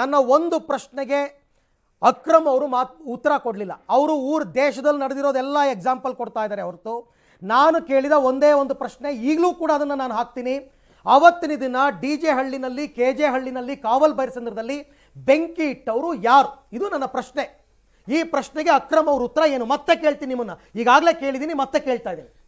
ನನ್ನ ಒಂದು ಪ್ರಶ್ನೆಗೆ ಅಕ್ರಮ್ ಅವರು ಉತ್ತರ ಕೊಡಲಿಲ್ಲ. ಅವರು ದೇಶದಲ್ಲಿ ನಡೆದಿರೋದೆಲ್ಲ ಎಕ್ಸಾಂಪಲ್ ಕೊಡ್ತಾ ಇದ್ದಾರೆ ಹೊರತು ನಾನು ಕೇಳಿದ ಒಂದೇ ಒಂದು ಪ್ರಶ್ನೆ ಈಗಲೂ ಕೂಡ ಅದನ್ನು ನಾನು ಹಾಕ್ತೀನಿ. ಅವತ್ತಿನ ದಿನ ಡಿ ಜೆ ಹಳ್ಳಿನಲ್ಲಿ, ಕೆ ಜೆ ಹಳ್ಳಿನಲ್ಲಿ, ಕಾವಲ್ ಬೈರ್ ಸಂದರ್ಭದಲ್ಲಿ ಬೆಂಕಿ ಇಟ್ಟವರು ಯಾರು? ಇದು ನನ್ನ ಪ್ರಶ್ನೆ. ಈ ಪ್ರಶ್ನೆಗೆ ಅಕ್ರಮ್ ಅವರು ಉತ್ತರ ಏನು? ಮತ್ತೆ ಕೇಳ್ತೀನಿ ನಿಮ್ಮನ್ನು, ಈಗಾಗಲೇ ಕೇಳಿದ್ದೀನಿ, ಮತ್ತೆ ಕೇಳ್ತಾ ಇದ್ದೀನಿ.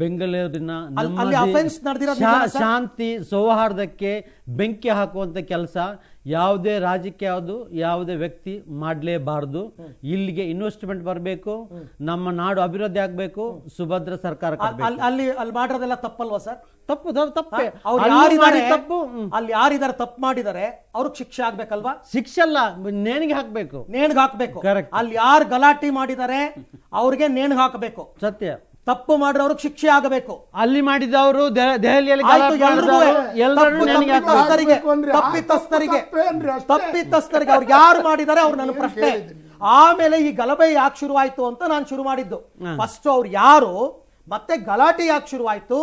ಬೆಂಗಳೂರಿನ ಶಾಂತಿ ಸೌಹಾರ್ದಕ್ಕೆ ಬೆಂಕಿ ಹಾಕುವಂತ ಕೆಲಸ ಯಾವುದೇ ರಾಜಕೀಯ ಯಾವುದೇ ವ್ಯಕ್ತಿ ಮಾಡಲೇಬಾರದು. ಇಲ್ಲಿಗೆ ಇನ್ವೆಸ್ಟ್ಮೆಂಟ್ ಬರಬೇಕು, ನಮ್ಮ ನಾಡು ಅಭಿವೃದ್ಧಿ ಆಗಬೇಕು, ಸುಭದ್ರ ಸರ್ಕಾರ. ಅಲ್ಲಿ ಅಲ್ಲಿ ಮಾಡಿರೋದೆಲ್ಲ ತಪ್ಪಲ್ವಾ ಸರ್? ತಪ್ಪು ತಪ್ಪೇ. ಅಲ್ಲಿ ಯಾರಿದ್ದಾರೆ ತಪ್ಪು ಮಾಡಿದರೆ ಅವ್ರಿಗೆ ಶಿಕ್ಷೆ ಆಗ್ಬೇಕಲ್ವಾ? ಶಿಕ್ಷೆ ಅಲ್ಲ, ನೇಣಿಗೆ ಹಾಕ್ಬೇಕು. ನೇಣಿಗೆ ಹಾಕ್ಬೇಕು, ಕರೆಕ್ಟ್. ಅಲ್ಲಿ ಯಾರು ಗಲಾಟೆ ಮಾಡಿದರೆ ಅವ್ರಿಗೆ ನೇಣಿಗೆ ಹಾಕಬೇಕು, ಸತ್ಯ. ತಪ್ಪು ಮಾಡಿರೋರು ಶಿಕ್ಷೆ ಆಗಬೇಕು. ಅಲ್ಲಿ ಮಾಡಿದವರು ದೆಹಲಿಯಲ್ಲಿ ತಪ್ಪಿತಸ್ಥರಿಗೆ ಅವ್ರು ಯಾರು ಮಾಡಿದ್ದಾರೆ ಅವ್ರು ನನ್ನ ಪ್ರಶ್ನೆ. ಆಮೇಲೆ ಈ ಗಲಭೆ ಯಾಕೆ ಶುರುವಾಯ್ತು ಅಂತ ನಾನು ಶುರು ಮಾಡಿದ್ದು ಫಸ್ಟ್ ಅವ್ರು ಯಾರು, ಮತ್ತೆ ಗಲಾಟೆ ಯಾಕೆ ಶುರುವಾಯ್ತು,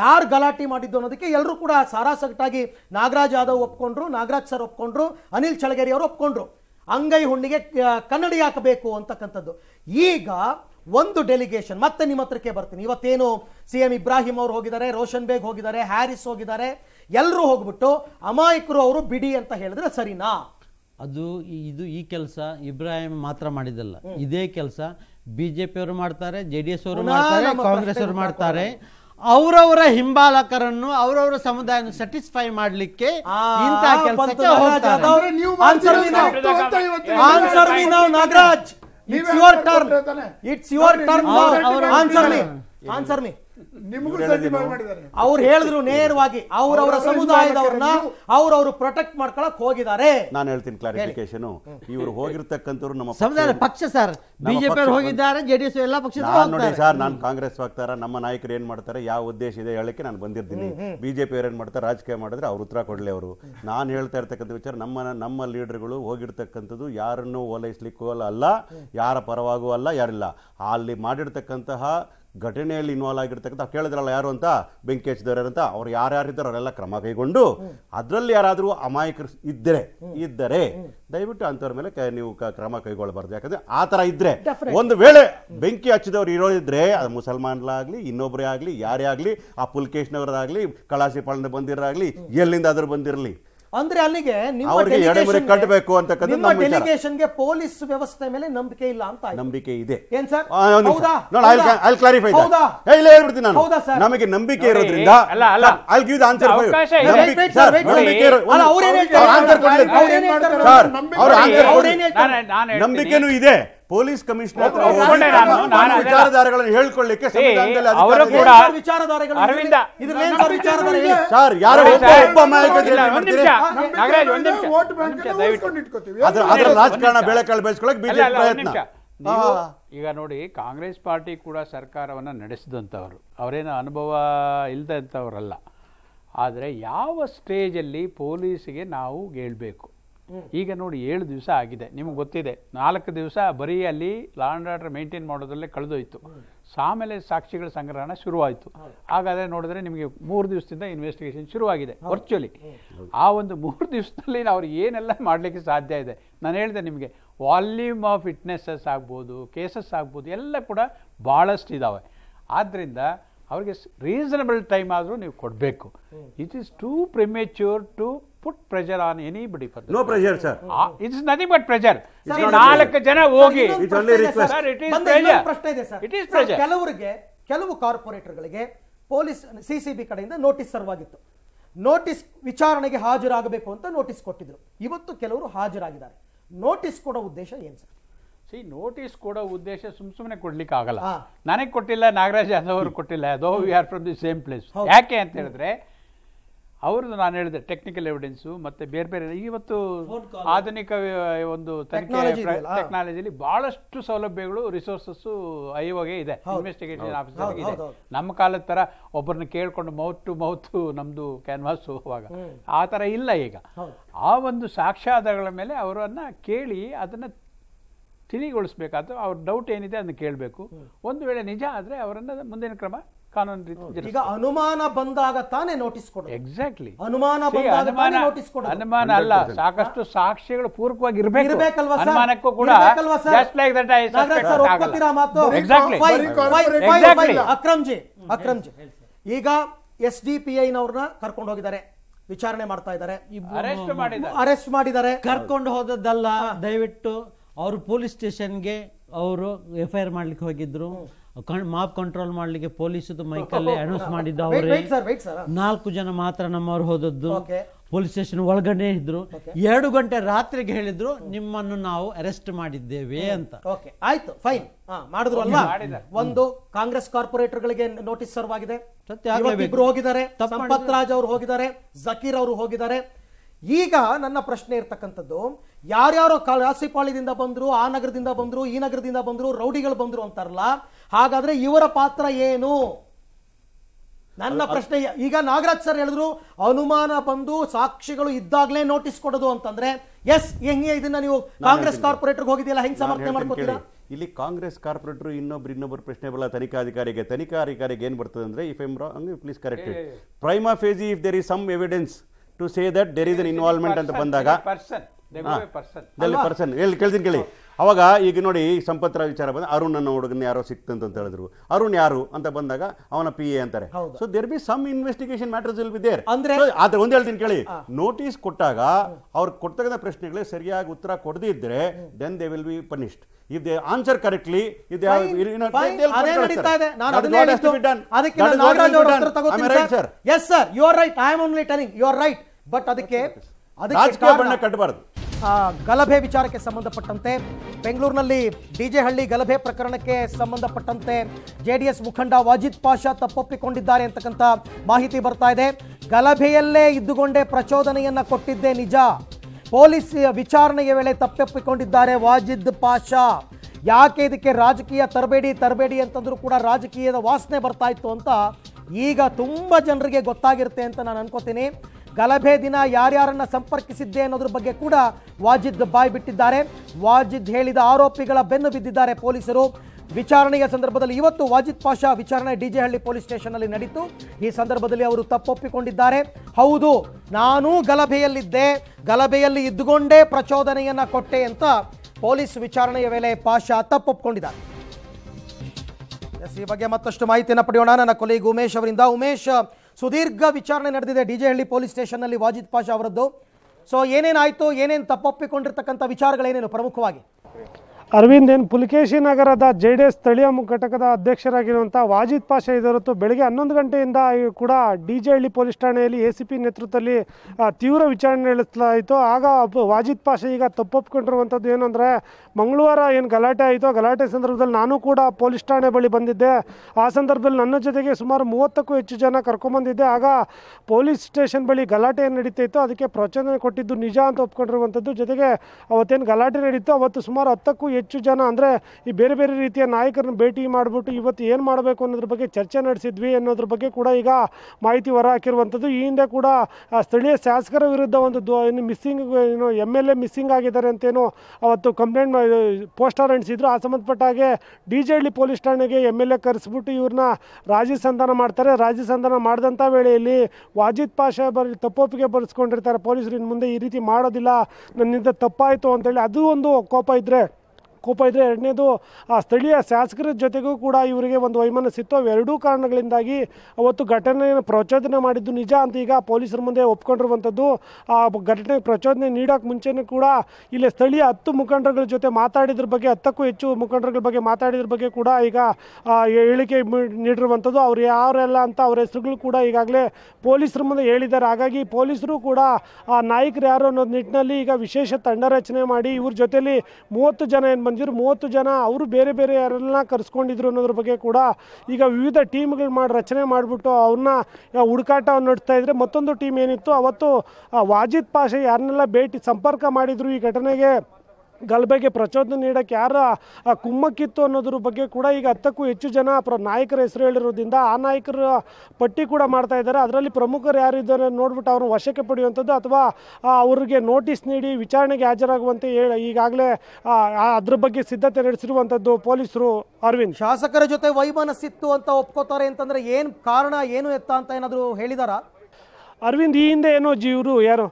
ಯಾರು ಗಲಾಟೆ ಮಾಡಿದ್ದು ಅನ್ನೋದಕ್ಕೆ ಎಲ್ಲರೂ ಕೂಡ ಸಾರಾಸಗಟಾಗಿ ನಾಗರಾಜ್ ಯಾದವ್ ಒಪ್ಕೊಂಡ್ರು, ನಾಗರಾಜ್ ಸರ್ ಒಪ್ಕೊಂಡ್ರು, ಅನಿಲ್ ಚಳಗೇರಿ ಅವರು ಒಪ್ಕೊಂಡ್ರು. ಅಂಗೈ ಹುಣ್ಣಿಗೆ ಕನ್ನಡಿ ಹಾಕಬೇಕು ಅಂತಕ್ಕಂಥದ್ದು. ಈಗ ಒಂದು ಡೆಲಿಗೇಷನ್ ಮತ್ತೆ ನಿಮ್ಮ ಹತ್ರಕ್ಕೆ ಬರ್ತೀನಿ. ಇವತ್ತೇನು ಸಿಎಂ ಇಬ್ರಾಹಿಂ ಅವರು ಹೋಗಿದ್ದಾರೆ, ರೋಷನ್ ಬೇಗ್ ಹೋಗಿದ್ದಾರೆ, ಹ್ಯಾರಿಸ್ ಹೋಗಿದ್ದಾರೆ, ಎಲ್ಲರೂ ಹೋಗ್ಬಿಟ್ಟು ಅಮಾಯಕರು ಅವರು ಬಿಡಿ ಅಂತ ಹೇಳಿದ್ರೆ ಸರಿನಾ? ಅದು ಇದು ಈ ಕೆಲಸ ಇಬ್ರಾಹಿಂ ಮಾತ್ರ ಮಾಡಿದಲ್ಲ, ಇದೇ ಕೆಲಸ ಬಿಜೆಪಿ ಅವರು ಮಾಡ್ತಾರೆ, JDS ಅವರು ಮಾಡ್ತಾರೆ, ಕಾಂಗ್ರೆಸ್ ಅವರು ಮಾಡ್ತಾರೆ. ಅವರವರ ಹಿಂಬಾಲಕರನ್ನು ಅವರವರ ಸಮುದಾಯ ಸ್ಯಾಟಿಸ್ಫೈ ಮಾಡಲಿಕ್ಕೆ ಇಂತಹ ಕೆಲಸಕ್ಕೆ ಹೋಗ್ತಾರೆ. Answer me now Nagaraj, it's your turn, it's your turn, answer me, answer me. ಅವ್ರು ಹೇಳಿದ್ರು ನೇರವಾಗಿ ಅವರವರ ಸಮುದಾಯದವ್ರನ್ನ ಅವ್ರವ್ರು ಪ್ರೊಟೆಕ್ಟ್ ಮಾಡ್ಕೊಳಕ್ ಹೋಗಿದ್ದಾರೆ. ನಾನು ಹೇಳ್ತೀನಿ ಕ್ಲಾರಿಫಿಕೇಶನ್, ಇವರು ಹೋಗಿರ್ತಕ್ಕಂಥವ್ರು ನಮ್ಮ ಸಮುದಾಯ ಪಕ್ಷ ಸರ್, ಬಿಜೆಪಿ ಹೋಗಿದ್ದಾರೆ, JDS ಎಲ್ಲ ಪಕ್ಷ. ನೋಡಿ ಸರ್, ನಾನು ಕಾಂಗ್ರೆಸ್ ಹೋಗ್ತಾರ, ನಮ್ಮ ನಾಯಕರು ಏನ್ ಮಾಡ್ತಾರೆ, ಯಾವ ಉದ್ದೇಶ ಇದೆ ಹೇಳಕ್ಕೆ ನಾನು ಬಂದಿರ್ತೀನಿ. ಬಿಜೆಪಿ ಅವ್ರು ಏನ್ ಮಾಡ್ತಾರೆ, ರಾಜಕೀಯ ಮಾಡಿದ್ರೆ ಅವ್ರು ಉತ್ತರ ಕೊಡ್ಲಿ. ಅವರು ನಾನು ಹೇಳ್ತಾ ಇರ್ತಕ್ಕಂಥ ವಿಚಾರ, ನಮ್ಮ ಲೀಡರ್ಗಳು ಹೋಗಿರ್ತಕ್ಕಂಥದ್ದು ಯಾರನ್ನು ಓಲೈಸ್ಲಿಕ್ಕೂ ಅಲ್ಲ, ಯಾರ ಪರವಾಗೂ ಅಲ್ಲ, ಯಾರಿಲ್ಲ. ಅಲ್ಲಿ ಮಾಡಿರ್ತಕ್ಕಂತಹ ಘಟನೆಯಲ್ಲಿ ಇನ್ವಾಲ್ವ್ ಆಗಿರ್ತಕ್ಕಂಥ ಕೇಳಿದ್ರಲ್ಲ ಯಾರು ಅಂತ, ಬೆಂಕಿ ಹಚ್ಚಿದವ್ರು ಅಂತ, ಅವ್ರು ಯಾರ್ಯಾರಿದ್ದಾರೆ ಅವರೆಲ್ಲ ಕ್ರಮ ಕೈಗೊಂಡು ಅದರಲ್ಲಿ ಯಾರಾದರೂ ಅಮಾಯಕರು ಇದ್ದರೆ ದಯವಿಟ್ಟು ಅಂಥವ್ರ ಮೇಲೆ ನೀವು ಕ್ರಮ ಕೈಗೊಳ್ಳಬಾರ್ದು. ಯಾಕಂದ್ರೆ ಆ ಥರ ಇದ್ರೆ, ಒಂದು ವೇಳೆ ಬೆಂಕಿ ಹಚ್ಚಿದವ್ರು ಇರೋದಿದ್ರೆ ಅದು ಮುಸಲ್ಮಾನ್ಲಾಗಲಿ ಇನ್ನೊಬ್ಬರೇ ಆಗಲಿ ಯಾರೇ ಆಗಲಿ, ಆ ಪುಲ್ಕೇಶ್ನವರಾಗಲಿ, ಕಳಾಸಿ ಪಾಳನ ಬಂದಿರಾಗಲಿ, ಎಲ್ಲಿಂದಾದ್ರೂ ಬಂದಿರಲಿ, ಅಂದ್ರೆ ಅಲ್ಲಿಗೆ ಕಟ್ಟಬೇಕು ಅಂತಕ್ಕಂಥ. ಡೆಲಿಗೇಷನ್ಗೆ ಪೊಲೀಸ್ ವ್ಯವಸ್ಥೆ ಮೇಲೆ ನಂಬಿಕೆ ಇಲ್ಲ ಅಂತ ನಂಬಿಕೆ ಇದೆ ಏನ್ ಸರ್? ನಮಗೆ ನಂಬಿಕೆ ಇರೋದ್ರಿಂದ ನಂಬಿಕೆನೂ ಇದೆ. ಪೊಲೀಸ್ ಕಮಿಷನರ್ ವಿಚಾರಧಾರೆಗಳನ್ನು ಹೇಳ್ಕೊಳ್ಳಿಕ್ಕೆ ರಾಜಕಾರಣ ಬೆಳೆಕಾಳು ಬೆಳೆಸ್ಕೊಳ್ಳೋಕೆ ಬಿಜೆಪಿ ಪ್ರಯತ್ನ. ಈಗ ನೋಡಿ, ಕಾಂಗ್ರೆಸ್ ಪಾರ್ಟಿ ಕೂಡ ಸರ್ಕಾರವನ್ನ ನಡೆಸಿದಂಥವ್ರು, ಅವರೇನು ಅನುಭವ ಇಲ್ದಂಥವ್ರಲ್ಲ. ಆದ್ರೆ ಯಾವ ಸ್ಟೇಜ್ ಅಲ್ಲಿ ಪೊಲೀಸ್ಗೆ ನಾವು ಹೇಳ್ಬೇಕು? ಈಗ ನೋಡಿ, 7 ದಿವಸ ಆಗಿದೆ, ನಿಮ್ಗೆ ಗೊತ್ತಿದೆ. 4 ದಿವಸ ಬರೀ ಅಲ್ಲಿ ಲಾ ಅಂಡ್ ಆರ್ಡರ್ ಮೇಂಟೈನ್ ಮಾಡೋದ್ರಲ್ಲೇ ಕಳೆದೋಯ್ತು. ಆಮೇಲೆ ಸಾಕ್ಷಿಗಳ ಸಂಗ್ರಹಣ ಶುರುವಾಯಿತು. ಹಾಗಾದರೆ ನೋಡಿದ್ರೆ ನಿಮಗೆ 3 ದಿವಸದಿಂದ ಇನ್ವೆಸ್ಟಿಗೇಷನ್ ಶುರುವಾಗಿದೆ ವರ್ಚುವಲಿ. ಆ ಒಂದು 3 ದಿವಸದಲ್ಲಿ ಅವ್ರು ಏನೆಲ್ಲ ಮಾಡಲಿಕ್ಕೆ ಸಾಧ್ಯ ಇದೆ? ನಾನು ಹೇಳಿದೆ ನಿಮಗೆ, ವಾಲ್ಯೂಮ್ ಆಫ್ ವಿಟ್ನೆಸಸ್ ಆಗ್ಬೋದು, ಕೇಸಸ್ ಆಗ್ಬೋದು, ಎಲ್ಲ ಕೂಡ ಭಾಳಷ್ಟು ಇದ್ದಾವೆ. ಆದ್ದರಿಂದ ಅವ್ರಿಗೆ ರೀಸನಬಲ್ ಟೈಮ್ ಆದರೂ ನೀವು ಕೊಡಬೇಕು. It is too premature to put pressure on anybody for that. No pressure, sir. It is nothing but pressure. See, 4 jana hogi, it's only request, sir. It is pressure. Prashne ide sir, it is pressure. Kelavu corporator galige police CCB kadeyinda notice sarvagittu, notice vicharane ge hajuragabeku anta notice kottidru. Ivattu kelavaru hajuragidare. Notice kodo uddesha yen sir? ಈ notice ಕೊಡೋ ಉದ್ದೇಶ ಸುಮ್ಮನೆ ಕೊಡ್ಲಿಕ್ಕೆ ಆಗಲ್ಲ. ನನಗೆ ಕೊಟ್ಟಿಲ್ಲ, ನಾಗರಾಜ್ ಯಾದವ್ ಅವರು ಕೊಟ್ಟಿಲ್ಲ, ಅದೋ we are from the same place. ಯಾಕೆ ಅಂತ ಹೇಳಿದ್ರೆ ಅವ್ರದ್ದು ನಾನು ಹೇಳಿದೆ ಟೆಕ್ನಿಕಲ್ ಎವಿಡೆನ್ಸು ಮತ್ತು ಬೇರೆ ಬೇರೆ ಇವತ್ತು ಆಧುನಿಕ ಒಂದು ಟೆಕ್ನಾಲಜಿಯಲ್ಲಿ ಭಾಳಷ್ಟು ಸೌಲಭ್ಯಗಳು, ರಿಸೋರ್ಸಸ್ಸು ಐಒಗೆ ಇದೆ, ಇನ್ವೆಸ್ಟಿಗೇಷನ್ ಆಫೀಸರ್ಗೆ ಇದೆ. ನಮ್ಮ ಕಾಲದ ಥರ ಒಬ್ಬರನ್ನ ಕೇಳಿಕೊಂಡು ಮೌತ್ ಟು ಮೌತ್ ನಮ್ಮದು ಕ್ಯಾನ್ವಾಸ್ ಹೋಗುವಾಗ ಆ ಥರ ಇಲ್ಲ. ಈಗ ಆ ಒಂದು ಸಾಕ್ಷ್ಯಾಧಾರಗಳ ಮೇಲೆ ಅವರನ್ನು ಕೇಳಿ ಅದನ್ನು ತಿಳಿಗೊಳಿಸಬೇಕಾದ್ರೆ ಅವರ ಡೌಟ್ ಏನಿದೆ ಅದನ್ನ ಕೇಳಬೇಕು ಒಂದು ವೇಳೆ ನಿಜ ಆದ್ರೆ ಅವರನ್ನ ಮುಂದಿನ ಕ್ರಮ ಕಾನೂನು ರೀತಿ ಈಗ ಅನುಮಾನ ಬಂದಾಗ ತಾನೇ ನೋಟಿಸ್ ಕೊಡೋದು ಎಕ್ಸಾಕ್ಟ್ಲಿ ಅನುಮಾನ ಬಂದಾಗ ತಾನೇ ನೋಟಿಸ್ ಕೊಡೋದು ಅನುಮಾನ ಅಲ್ಲ ಸಾಕಷ್ಟು ಸಾಕ್ಷಿಗಳು ಪೂರ್ವಕವಾಗಿ ಇರಬೇಕು ಅನುಮಾನಕ್ಕೂ ಕೂಡ just like that I Nagaraj sir ಒಪ್ಪುತ್ತೀರಾ ಮಾತು ಎಕ್ಸಾಕ್ಟ್ಲಿ ಅಕ್ರಮ್ ಜಿ ಈಗ SDPI ನವರನ್ನ ಕರ್ಕೊಂಡು ಹೋಗಿದ್ದಾರೆ ವಿಚಾರಣೆ ಮಾಡ್ತಾ ಇದ್ದಾರೆ ಅರೆಸ್ಟ್ ಮಾಡಿದ್ದಾರೆ ಕರ್ಕೊಂಡು ಹೋದದ್ದಲ್ಲ ದಯವಿಟ್ಟು ಅವರು ಪೊಲೀಸ್ ಸ್ಟೇಷನ್ ಗೆ ಅವರು ಎಫ್ಐಆರ್ ಮಾಡ್ಲಿಕ್ಕೆ ಹೋಗಿದ್ರು ಮಾಪ್ ಕಂಟ್ರೋಲ್ ಮಾಡ್ಲಿಕ್ಕೆ ಪೊಲೀಸರು ಮೈಕಲ್ಲೇ ಅನೌನ್ಸ್ ಮಾಡಿದ್ದು ಅವರೇ 4 ಜನ ಮಾತ್ರ ನಮ್ಮವರು ಹೋದದ್ದು ಪೊಲೀಸ್ ಸ್ಟೇಷನ್ ಒಳಗಡೆ ಇದ್ರು 2 ಗಂಟೆ ರಾತ್ರಿಗೆ ಹೇಳಿದ್ರು ನಿಮ್ಮನ್ನು ನಾವು ಅರೆಸ್ಟ್ ಮಾಡಿದ್ದೇವೆ ಅಂತ ಓಕೆ ಆಯ್ತು ಫೈನ್ ಮಾಡಿದ್ರು ಅಲ್ವಾ ಒಂದು ಕಾಂಗ್ರೆಸ್ ಕಾರ್ಪೊರೇಟರ್ ಗಳಿಗೆ ನೋಟಿಸ್ ಸರ್ವ್ ಆಗಿದೆ ಸತ್ಯ ಇಬ್ರು ಹೋಗಿದ್ದಾರೆ ಸಂಪತ್ ರಾಜ್ ಅವರು ಹೋಗಿದ್ದಾರೆ ಜಕೀರ್ ಅವರು ಹೋಗಿದ್ದಾರೆ ಈಗ ನನ್ನ ಪ್ರಶ್ನೆ ಇರ್ತಕ್ಕಂಥದ್ದು ಯಾರ್ಯಾರೋ ಕಾಸಿಪಾಳ್ಯದಿಂದ ಬಂದ್ರು ಆ ನಗರದಿಂದ ಬಂದ್ರು ಈ ನಗರದಿಂದ ಬಂದ್ರು ರೌಡಿಗಳು ಬಂದ್ರು ಅಂತಾರಲ್ಲ ಹಾಗಾದ್ರೆ ಇವರ ಪಾತ್ರ ಏನು ನನ್ನ ಪ್ರಶ್ನೆ ಈಗ ನಾಗರಾಜ್ ಸರ್ ಹೇಳಿದ್ರು ಅನುಮಾನ ಬಂದು ಸಾಕ್ಷಿಗಳು ಇದ್ದಾಗಲೇ ನೋಟಿಸ್ ಕೊಡೋದು ಅಂತಂದ್ರೆ ಎಸ್ ಹೆಂಗೆ ಇದನ್ನ ನೀವು ಕಾಂಗ್ರೆಸ್ ಕಾರ್ಪೊರೇಟರ್ ಹೋಗಿದೆಯಲ್ಲ ಹೆಂಗೆ ಸಮರ್ಥನೆ ಮಾಡ್ಕೊತೀರಾ ಇಲ್ಲಿ ಕಾಂಗ್ರೆಸ್ ಕಾರ್ಪೊರೇಟರ್ ಇನ್ನೊಬ್ಬರು ಪ್ರಶ್ನೆ ಬರಲ್ಲ ತನಿಖಾಧಿಕಾರಿಗೆ ಏನ್ ಬರ್ತದೆ ಅಂದ್ರೆ if I am wrong please correct prima facie if there is some evidence to say that there is an involvement ಅಂತ ಬಂದಾಗ person ಎಲ್ಲಿ ಕೇಳ್ತೀನಿ ಕೇಳಿ ಅವಾಗ ಈಗ ನೋಡಿ ಸಂಪತ್ರ ವಿಚಾರ ಬಂದ ಅರುಣ್ ಅನ್ನೋ ಹುಡುಗನ ಯಾರೋ ಸಿಕ್ತಂತ ಅಂತ ಹೇಳಿದ್ರು ಅರುಣ್ ಯಾರು ಅಂತ ಬಂದಾಗ ಅವನ PA ಅಂತಾರೆ so there be some investigation matters will be there ಆದ್ರೆ ಒಂದು ಹೇಳ್ತೀನಿ ಕೇಳಿ ನೋಟಿಸ್ ಕೊಟ್ಟಾಗ ಅವ್ರು ಕೊಡ್ತಕ್ಕಂಥ ಪ್ರಶ್ನೆಗಳಿಗೆ ಸರಿಯಾಗಿ ಉತ್ತರ ಕೊಡದಿದ್ರೆ then they will be punished if they answer correctly if they ಗಲಭೆ ವಿಚಾರಕ್ಕೆ ಸಂಬಂಧಪಟ್ಟಂತೆ ಬೆಂಗಳೂರಿನಲ್ಲಿ ಡಿಜೆ ಹಳ್ಳಿ ಗಲಭೆ ಪ್ರಕರಣಕ್ಕೆ ಸಂಬಂಧಪಟ್ಟಂತೆ JDS ಮುಖಂಡ ವಾಜಿದ್ ಪಾಷಾ ತಪ್ಪೊಪ್ಪಿಕೊಂಡಿದ್ದಾರೆ ಅಂತಕ್ಕಂಥ ಮಾಹಿತಿ ಬರ್ತಾ ಇದೆ. ಗಲಭೆಯಲ್ಲೇ ಇದ್ದುಕೊಂಡೇ ಪ್ರಚೋದನೆಯನ್ನ ಕೊಟ್ಟಿದ್ದೇ ನಿಜ. ಪೊಲೀಸ್ ವಿಚಾರಣೆಯ ವೇಳೆ ತಪ್ಪೊಪ್ಪಿಕೊಂಡಿದ್ದಾರೆ ವಾಜಿದ್ ಪಾಷಾ. ಯಾಕೆ ಇದಕ್ಕೆ ರಾಜಕೀಯ ತರಬೇಡಿ ಅಂತಂದ್ರೂ ಕೂಡ ರಾಜಕೀಯದ ವಾಸನೆ ಬರ್ತಾ ಇತ್ತು ಅಂತ ಈಗ ತುಂಬ ಜನರಿಗೆ ಗೊತ್ತಾಗಿರುತ್ತೆ ಅಂತ ನಾನು ಅನ್ಕೋತೀನಿ. ಗಲಭೆ ದಿನ ಯಾರ್ಯಾರನ್ನ ಸಂಪರ್ಕಿಸಿದ್ದೆ ಅನ್ನೋದ್ರ ಬಗ್ಗೆ ಕೂಡ ವಾಜಿದ್ ಬಾಯ್ ಬಿಟ್ಟಿದ್ದಾರೆ. ವಾಜಿದ್ ಹೇಳಿದ ಆರೋಪಿಗಳ ಬೆನ್ನು ಬಿದ್ದಿದ್ದಾರೆ ಪೊಲೀಸರು. ವಿಚಾರಣೆಯ ಸಂದರ್ಭದಲ್ಲಿ ಇವತ್ತು ವಾಜಿದ್ ಪಾಷಾ ವಿಚಾರಣೆ ಡಿಜೆಹಳ್ಳಿ ಪೊಲೀಸ್ ಸ್ಟೇಷನ್ನಲ್ಲಿ ನಡೀತು. ಈ ಸಂದರ್ಭದಲ್ಲಿ ಅವರು ತಪ್ಪೊಪ್ಪಿಕೊಂಡಿದ್ದಾರೆ. ಹೌದು, ನಾನು ಗಲಭೆಯಲ್ಲಿದ್ದೆ, ಗಲಭೆಯಲ್ಲಿ ಇದ್ದುಕೊಂಡೇ ಪ್ರಚೋದನೆಯನ್ನ ಕೊಟ್ಟೆ ಅಂತ ಪೊಲೀಸ್ ವಿಚಾರಣೆಯ ವೇಳೆ ಪಾಷಾ ತಪ್ಪೊಪ್ಪಿಕೊಂಡಿದ್ದಾರೆ. ಈ ಬಗ್ಗೆ ಮತ್ತಷ್ಟು ಮಾಹಿತಿಯನ್ನು ಪಡೆಯೋಣ ನನ್ನ ಕೊಲೀಗ್ ಉಮೇಶ್ ಅವರಿಂದ. ಉಮೇಶ್, ಸುದೀರ್ಘ ವಿಚಾರಣೆ ನಡೆದಿದೆ ಡಿಜೆಹಳ್ಳಿ ಪೊಲೀಸ್ ಸ್ಟೇಷನ್ನಲ್ಲಿ ವಾಜಿದ್ ಪಾಷಾ ಅವರದ್ದು. ಸೊ ಏನೇನಾಯಿತು, ಏನೇನು ತಪ್ಪೊಪ್ಪಿಕೊಂಡಿರ್ತಕ್ಕಂಥ ವಿಚಾರಗಳೇನೇನು ಪ್ರಮುಖವಾಗಿ? ಅರವಿಂದ್, ಏನು ಪುಲಕೇಶಿ ನಗರದ JDS ಸ್ಥಳೀಯ ಘಟಕದ ಅಧ್ಯಕ್ಷರಾಗಿರುವಂಥ ವಾಜಿದ್ ಪಾಷಾ ಇದರತ್ತು ಬೆಳಗ್ಗೆ 11 ಗಂಟೆಯಿಂದ ಕೂಡ ಡಿಜೆಹಳ್ಳಿ ಪೊಲೀಸ್ ಠಾಣೆಯಲ್ಲಿ ACP ನೇತೃತ್ವದಲ್ಲಿ ತೀವ್ರ ವಿಚಾರಣೆ ನಡೆಸಲಾಯಿತು. ಆಗ ವಾಜಿದ್ ಪಾಷಾ ಈಗ ತಪ್ಪೊಪ್ಪಿಕೊಂಡಿರುವಂಥದ್ದು ಏನಂದರೆ, ಮಂಗಳವಾರ ಏನು ಗಲಾಟೆ ಆಯಿತು, ಗಲಾಟೆ ಸಂದರ್ಭದಲ್ಲಿ ನಾನು ಕೂಡ ಪೊಲೀಸ್ ಠಾಣೆ ಬಳಿ ಬಂದಿದ್ದೆ. ಆ ಸಂದರ್ಭದಲ್ಲಿ ನನ್ನ ಜೊತೆಗೆ ಸುಮಾರು 30ಕ್ಕೂ ಹೆಚ್ಚು ಜನ ಕರ್ಕೊಂಬಂದಿದ್ದೆ. ಆಗ ಪೊಲೀಸ್ ಸ್ಟೇಷನ್ ಬಳಿ ಗಲಾಟೆ ಏನು ನಡೀತಾ ಇತ್ತು, ಅದಕ್ಕೆ ಪ್ರಚೋದನೆ ಕೊಟ್ಟಿದ್ದು ನಿಜ ಅಂತ ಒಪ್ಕೊಂಡಿರುವಂಥದ್ದು. ಜೊತೆಗೆ ಅವತ್ತೇನು ಗಲಾಟೆ ನಡೀತು, ಅವತ್ತು ಸುಮಾರು 10ಕ್ಕೂ ಹೆಚ್ಚು ಜನ ಅಂದರೆ ಈ ಬೇರೆ ಬೇರೆ ರೀತಿಯ ನಾಯಕರನ್ನು ಭೇಟಿ ಮಾಡಿಬಿಟ್ಟು ಇವತ್ತು ಏನು ಮಾಡಬೇಕು ಅನ್ನೋದ್ರ ಬಗ್ಗೆ ಚರ್ಚೆ ನಡೆಸಿದ್ವಿ ಅನ್ನೋದ್ರ ಬಗ್ಗೆ ಕೂಡ ಈಗ ಮಾಹಿತಿ ಹೊರ ಹಾಕಿರುವಂಥದ್ದು. ಈ ಹಿಂದೆ ಕೂಡ ಸ್ಥಳೀಯ ಶಾಸಕರ ವಿರುದ್ಧ ಒಂದು ಮಿಸ್ಸಿಂಗ್ ಏನು MLA ಮಿಸ್ಸಿಂಗ್ ಆಗಿದ್ದಾರೆ ಅಂತೇನು ಅವತ್ತು ಕಂಪ್ಲೇಂಟ್ ಪೋಸ್ಟರ್ ಅಂಟಿಸಿದ್ರು. ಆ ಸಂಬಂಧಪಟ್ಟ ಹಾಗೆ ಡಿಜೆಹಳ್ಳಿ ಪೊಲೀಸ್ ಠಾಣೆಗೆ MLA ಕರೆಸ್ಬಿಟ್ಟು ಇವ್ರನ್ನ ರಾಜಿ ಸಂಧಾನ ಮಾಡ್ತಾರೆ. ರಾಜಿ ಸಂಧಾನ ಮಾಡಿದಂಥ ವೇಳೆಯಲ್ಲಿ ವಾಜಿದ್ ಪಾಷಾ ತಪ್ಪೊಪ್ಪಿಗೆ ಬರೆಸ್ಕೊಂಡಿರ್ತಾರೆ ಪೊಲೀಸರು, ಇನ್ನು ಮುಂದೆ ಈ ರೀತಿ ಮಾಡೋದಿಲ್ಲ, ನನ್ನಿಂದ ತಪ್ಪಾಯಿತು ಅಂತೇಳಿ. ಅದು ಒಂದು ಕೋಪ ಇದ್ದರೆ ಎರಡನೇದು ಆ ಸ್ಥಳೀಯ ಶಾಸಕರ ಜೊತೆಗೂ ಕೂಡ ಇವರಿಗೆ ಒಂದು ವೈಮನಸ್ಸಿತ್ತು. ಅವೆರಡೂ ಕಾರಣಗಳಿಂದಾಗಿ ಅವತ್ತು ಘಟನೆಯನ್ನು ಪ್ರಚೋದನೆ ಮಾಡಿದ್ದು ನಿಜ ಅಂತ ಈಗ ಪೊಲೀಸರ ಮುಂದೆ ಒಪ್ಕೊಂಡಿರುವಂಥದ್ದು. ಆ ಘಟನೆಗೆ ಪ್ರಚೋದನೆ ನೀಡೋಕ್ಕೆ ಮುಂಚೆನೂ ಕೂಡ ಇಲ್ಲಿ ಸ್ಥಳೀಯ 10 ಮುಖಂಡರುಗಳ ಜೊತೆ ಮಾತಾಡಿದ್ರ ಬಗ್ಗೆ, 10ಕ್ಕೂ ಹೆಚ್ಚು ಮುಖಂಡರುಗಳ ಬಗ್ಗೆ ಮಾತಾಡಿದ್ರ ಬಗ್ಗೆ ಕೂಡ ಈಗ ಹೇಳಿಕೆ ನೀಡಿರುವಂಥದ್ದು. ಅವ್ರು ಯಾರೆಲ್ಲ ಅಂತ ಅವ್ರ ಹೆಸರುಗಳು ಕೂಡ ಈಗಾಗಲೇ ಪೊಲೀಸರ ಮುಂದೆ ಹೇಳಿದ್ದಾರೆ. ಹಾಗಾಗಿ ಪೊಲೀಸರು ಕೂಡ ಆ ನಾಯಕರು ಯಾರು ಅನ್ನೋದು ನಿಟ್ಟಿನಲ್ಲಿ ಈಗ ವಿಶೇಷ ತಂಡ ರಚನೆ ಮಾಡಿ ಇವ್ರ ಜೊತೆಯಲ್ಲಿ 30 ಜನ ಏನು 30 ಜನ ಅವರು ಬೇರೆ ಬೇರೆ ಯಾರೆಲ್ಲ ಕರೆಸ್ಕೊಂಡಿದ್ರು ಅನ್ನೋದ್ರ ಬಗ್ಗೆ ಕೂಡ ಈಗ ವಿವಿಧ ಟೀಮ್ಗಳು ಮಾಡಿ ರಚನೆ ಮಾಡಿಬಿಟ್ಟು ಅವ್ರನ್ನ ಹುಡುಕಾಟವನ್ನು ನಡೆಸ್ತಾ ಇದ್ರೆ, ಮತ್ತೊಂದು ಟೀಮ್ ಏನಿತ್ತು ಅವತ್ತು ವಾಜಿದ್ ಪಾಷಾ ಯಾರನ್ನೆಲ್ಲ ಭೇಟಿ ಸಂಪರ್ಕ ಮಾಡಿದ್ರು ಈ ಘಟನೆಗೆ ಗಲಭೆಗೆ ಪ್ರಚೋದನೆ ನೀಡಕ್ಕೆ ಯಾರ ಕುಮ್ಮಕ್ಕಿತ್ತು ಅನ್ನೋದ್ರ ಬಗ್ಗೆ ಕೂಡ ಈಗ 10ಕ್ಕೂ ಹೆಚ್ಚು ಜನ ನಾಯಕರ ಹೆಸರು ಹೇಳಿರೋದ್ರಿಂದ ಆ ನಾಯಕರ ಪಟ್ಟಿ ಕೂಡ ಮಾಡ್ತಾ ಇದ್ದಾರೆ. ಅದರಲ್ಲಿ ಪ್ರಮುಖರು ಯಾರಿದ್ದಾರೆ ನೋಡ್ಬಿಟ್ಟು ಅವರು ವಶಕ್ಕೆ ಪಡೆಯುವಂಥದ್ದು ಅಥವಾ ಅವರಿಗೆ ನೋಟಿಸ್ ನೀಡಿ ವಿಚಾರಣೆಗೆ ಹಾಜರಾಗುವಂತೆ ಈಗಾಗಲೇ ಅದ್ರ ಬಗ್ಗೆ ಸಿದ್ಧತೆ ನಡೆಸಿರುವಂಥದ್ದು ಪೊಲೀಸರು. ಅರವಿಂದ್, ಶಾಸಕರ ಜೊತೆ ವೈಮನಸ್ಸಿತ್ತು ಅಂತ ಒಪ್ಕೋತಾರೆ ಅಂತಂದ್ರೆ ಏನು ಕಾರಣ ಏನು ಎತ್ತ ಅಂತ ಏನಾದರೂ ಹೇಳಿದಾರಾ? ಅರವಿಂದ್, ಈ ಹಿಂದೆ ಏನೋ ಇವರು ಯಾರು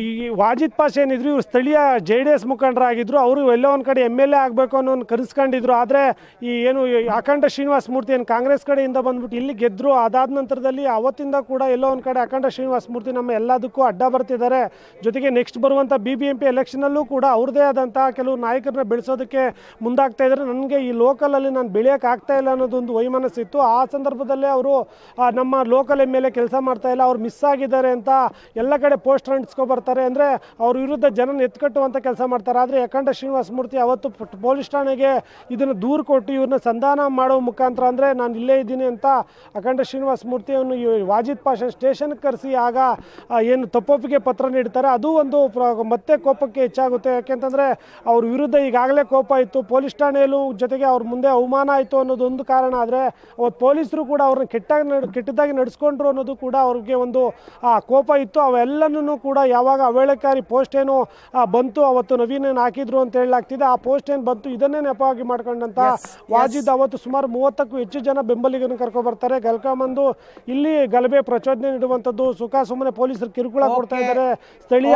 ಈ ವಾಜಿದ್ ಪಾಷಾ ಏನಿದ್ರು ಇವರು ಸ್ಥಳೀಯ ಜೆ ಡಿ ಎಸ್ ಮುಖಂಡರಾಗಿದ್ದರು. ಅವರು ಎಲ್ಲೋ ಒಂದು ಕಡೆ MLA ಆಗಬೇಕು ಅನ್ನೋ ಒಂದು ಕನಸ್ಕೊಂಡಿದ್ರು. ಆದರೆ ಈ ಏನು ಅಖಂಡ ಶ್ರೀನಿವಾಸ ಮೂರ್ತಿ ಏನು ಕಾಂಗ್ರೆಸ್ ಕಡೆಯಿಂದ ಬಂದ್ಬಿಟ್ಟು ಇಲ್ಲಿ ಗೆದ್ದರು. ಅದಾದ ನಂತರದಲ್ಲಿ ಅವತ್ತಿಂದ ಕೂಡ ಎಲ್ಲೋ ಒಂದು ಕಡೆ ಅಖಂಡ ಶ್ರೀನಿವಾಸ ಮೂರ್ತಿ ನಮ್ಮ ಎಲ್ಲದಕ್ಕೂ ಅಡ್ಡ ಬರ್ತಿದ್ದಾರೆ. ಜೊತೆಗೆ ನೆಕ್ಸ್ಟ್ ಬರುವಂಥ BBMP ಎಲೆಕ್ಷನಲ್ಲೂ ಕೂಡ ಅವ್ರದ್ದೇ ಆದಂಥ ಕೆಲವು ನಾಯಕರನ್ನ ಬೆಳೆಸೋದಕ್ಕೆ ಮುಂದಾಗ್ತಾ ಇದ್ದಾರೆ. ನನಗೆ ಈ ಲೋಕಲಲ್ಲಿ ನಾನು ಬೆಳೆಯೋಕ್ಕಾಗ್ತಾ ಇಲ್ಲ ಅನ್ನೋದೊಂದು ವೈಮನಸ್ಸಿತ್ತು. ಆ ಸಂದರ್ಭದಲ್ಲೇ ಅವರು ನಮ್ಮ ಲೋಕಲ್ MLA ಕೆಲಸ ಮಾಡ್ತಾ ಇಲ್ಲ, ಅವ್ರು ಮಿಸ್ ಆಗಿದೆ ಅಂತ ಎಲ್ಲ ಕಡೆ ಪೋಸ್ಟ್ ಅಂಟಿಸ್ಕೊ ಬರ್ತಾರೆ. ಅಂದರೆ ಅವ್ರ ವಿರುದ್ಧ ಜನನ ಎತ್ಕಟ್ಟುವಂಥ ಕೆಲಸ ಮಾಡ್ತಾರೆ. ಆದರೆ ಅಖಂಡ ಶ್ರೀನಿವಾಸ ಮೂರ್ತಿ ಅವತ್ತು ಪೊಲೀಸ್ ಠಾಣೆಗೆ ಇದನ್ನು ದೂರು ಕೊಟ್ಟು ಇವ್ರನ್ನ ಸಂಧಾನ ಮಾಡೋ ಮುಖಾಂತರ ಅಂದರೆ ನಾನು ಇಲ್ಲೇ ಇದ್ದೀನಿ ಅಂತ ಅಖಂಡ ಶ್ರೀನಿವಾಸ ಮೂರ್ತಿಯನ್ನು ವಾಜಿದ್ ಪಾಷಾ ಸ್ಟೇಷನ್ಗೆ ಕರೆಸಿ ಆಗ ಏನು ತಪ್ಪೊಪ್ಪಿಗೆ ಪತ್ರ ನೀಡ್ತಾರೆ. ಅದು ಒಂದು ಮತ್ತೆ ಕೋಪಕ್ಕೆ ಹೆಚ್ಚಾಗುತ್ತೆ. ಯಾಕೆಂತಂದರೆ ಅವ್ರ ವಿರುದ್ಧ ಈಗಾಗಲೇ ಕೋಪ ಇತ್ತು ಪೊಲೀಸ್ ಠಾಣೆಯಲ್ಲೂ, ಜೊತೆಗೆ ಅವ್ರ ಮುಂದೆ ಅವಮಾನ ಆಯಿತು ಅನ್ನೋದೊಂದು ಕಾರಣ. ಆದರೆ ಅವತ್ತು ಪೊಲೀಸರು ಕೂಡ ಅವ್ರನ್ನ ಕೆಟ್ಟದಾಗಿ ನಡೆಸ್ಕೊಂಡ್ರು ಅನ್ನೋದು ಕೂಡ ಅವ್ರಿಗೆ ಒಂದು ಕೋಪ ಇತ್ತು. ಅವೆಲ್ಲನೂ ಕೂಡ ಯಾವಾಗ ಅವೇಳಕಾರಿ ಪೋಸ್ಟ್ ಏನು ಬಂತು ಅವತ್ತು ನವೀನ ಹಾಕಿದ್ರು ಅಂತ ಹೇಳಲಾಗ್ತಿದೆ. ಆ ಪೋಸ್ಟ್ ಏನು ಬಂತು ಇದನ್ನೇ ನೆಪವಾಗಿ ಮಾಡ್ಕೊಂಡಂತ ವಾಜಿದ್ ಅವತ್ತು ಸುಮಾರು 30ಕ್ಕೂ ಹೆಚ್ಚು ಜನ ಬೆಂಬಲಿಗರನ್ನು ಕರ್ಕೊಬರ್ತಾರೆ. ಗಲ್ಕಂಬಂದು ಇಲ್ಲಿ ಗಲಭೆ ಪ್ರಚೋದನೆ ನೀಡುವಂಥದ್ದು, ಸುಖ ಸುಮ್ಮನೆ ಪೊಲೀಸರು ಕಿರುಕುಳ ಕೊಡ್ತಾ ಇದ್ದಾರೆ. ಸ್ಥಳೀಯ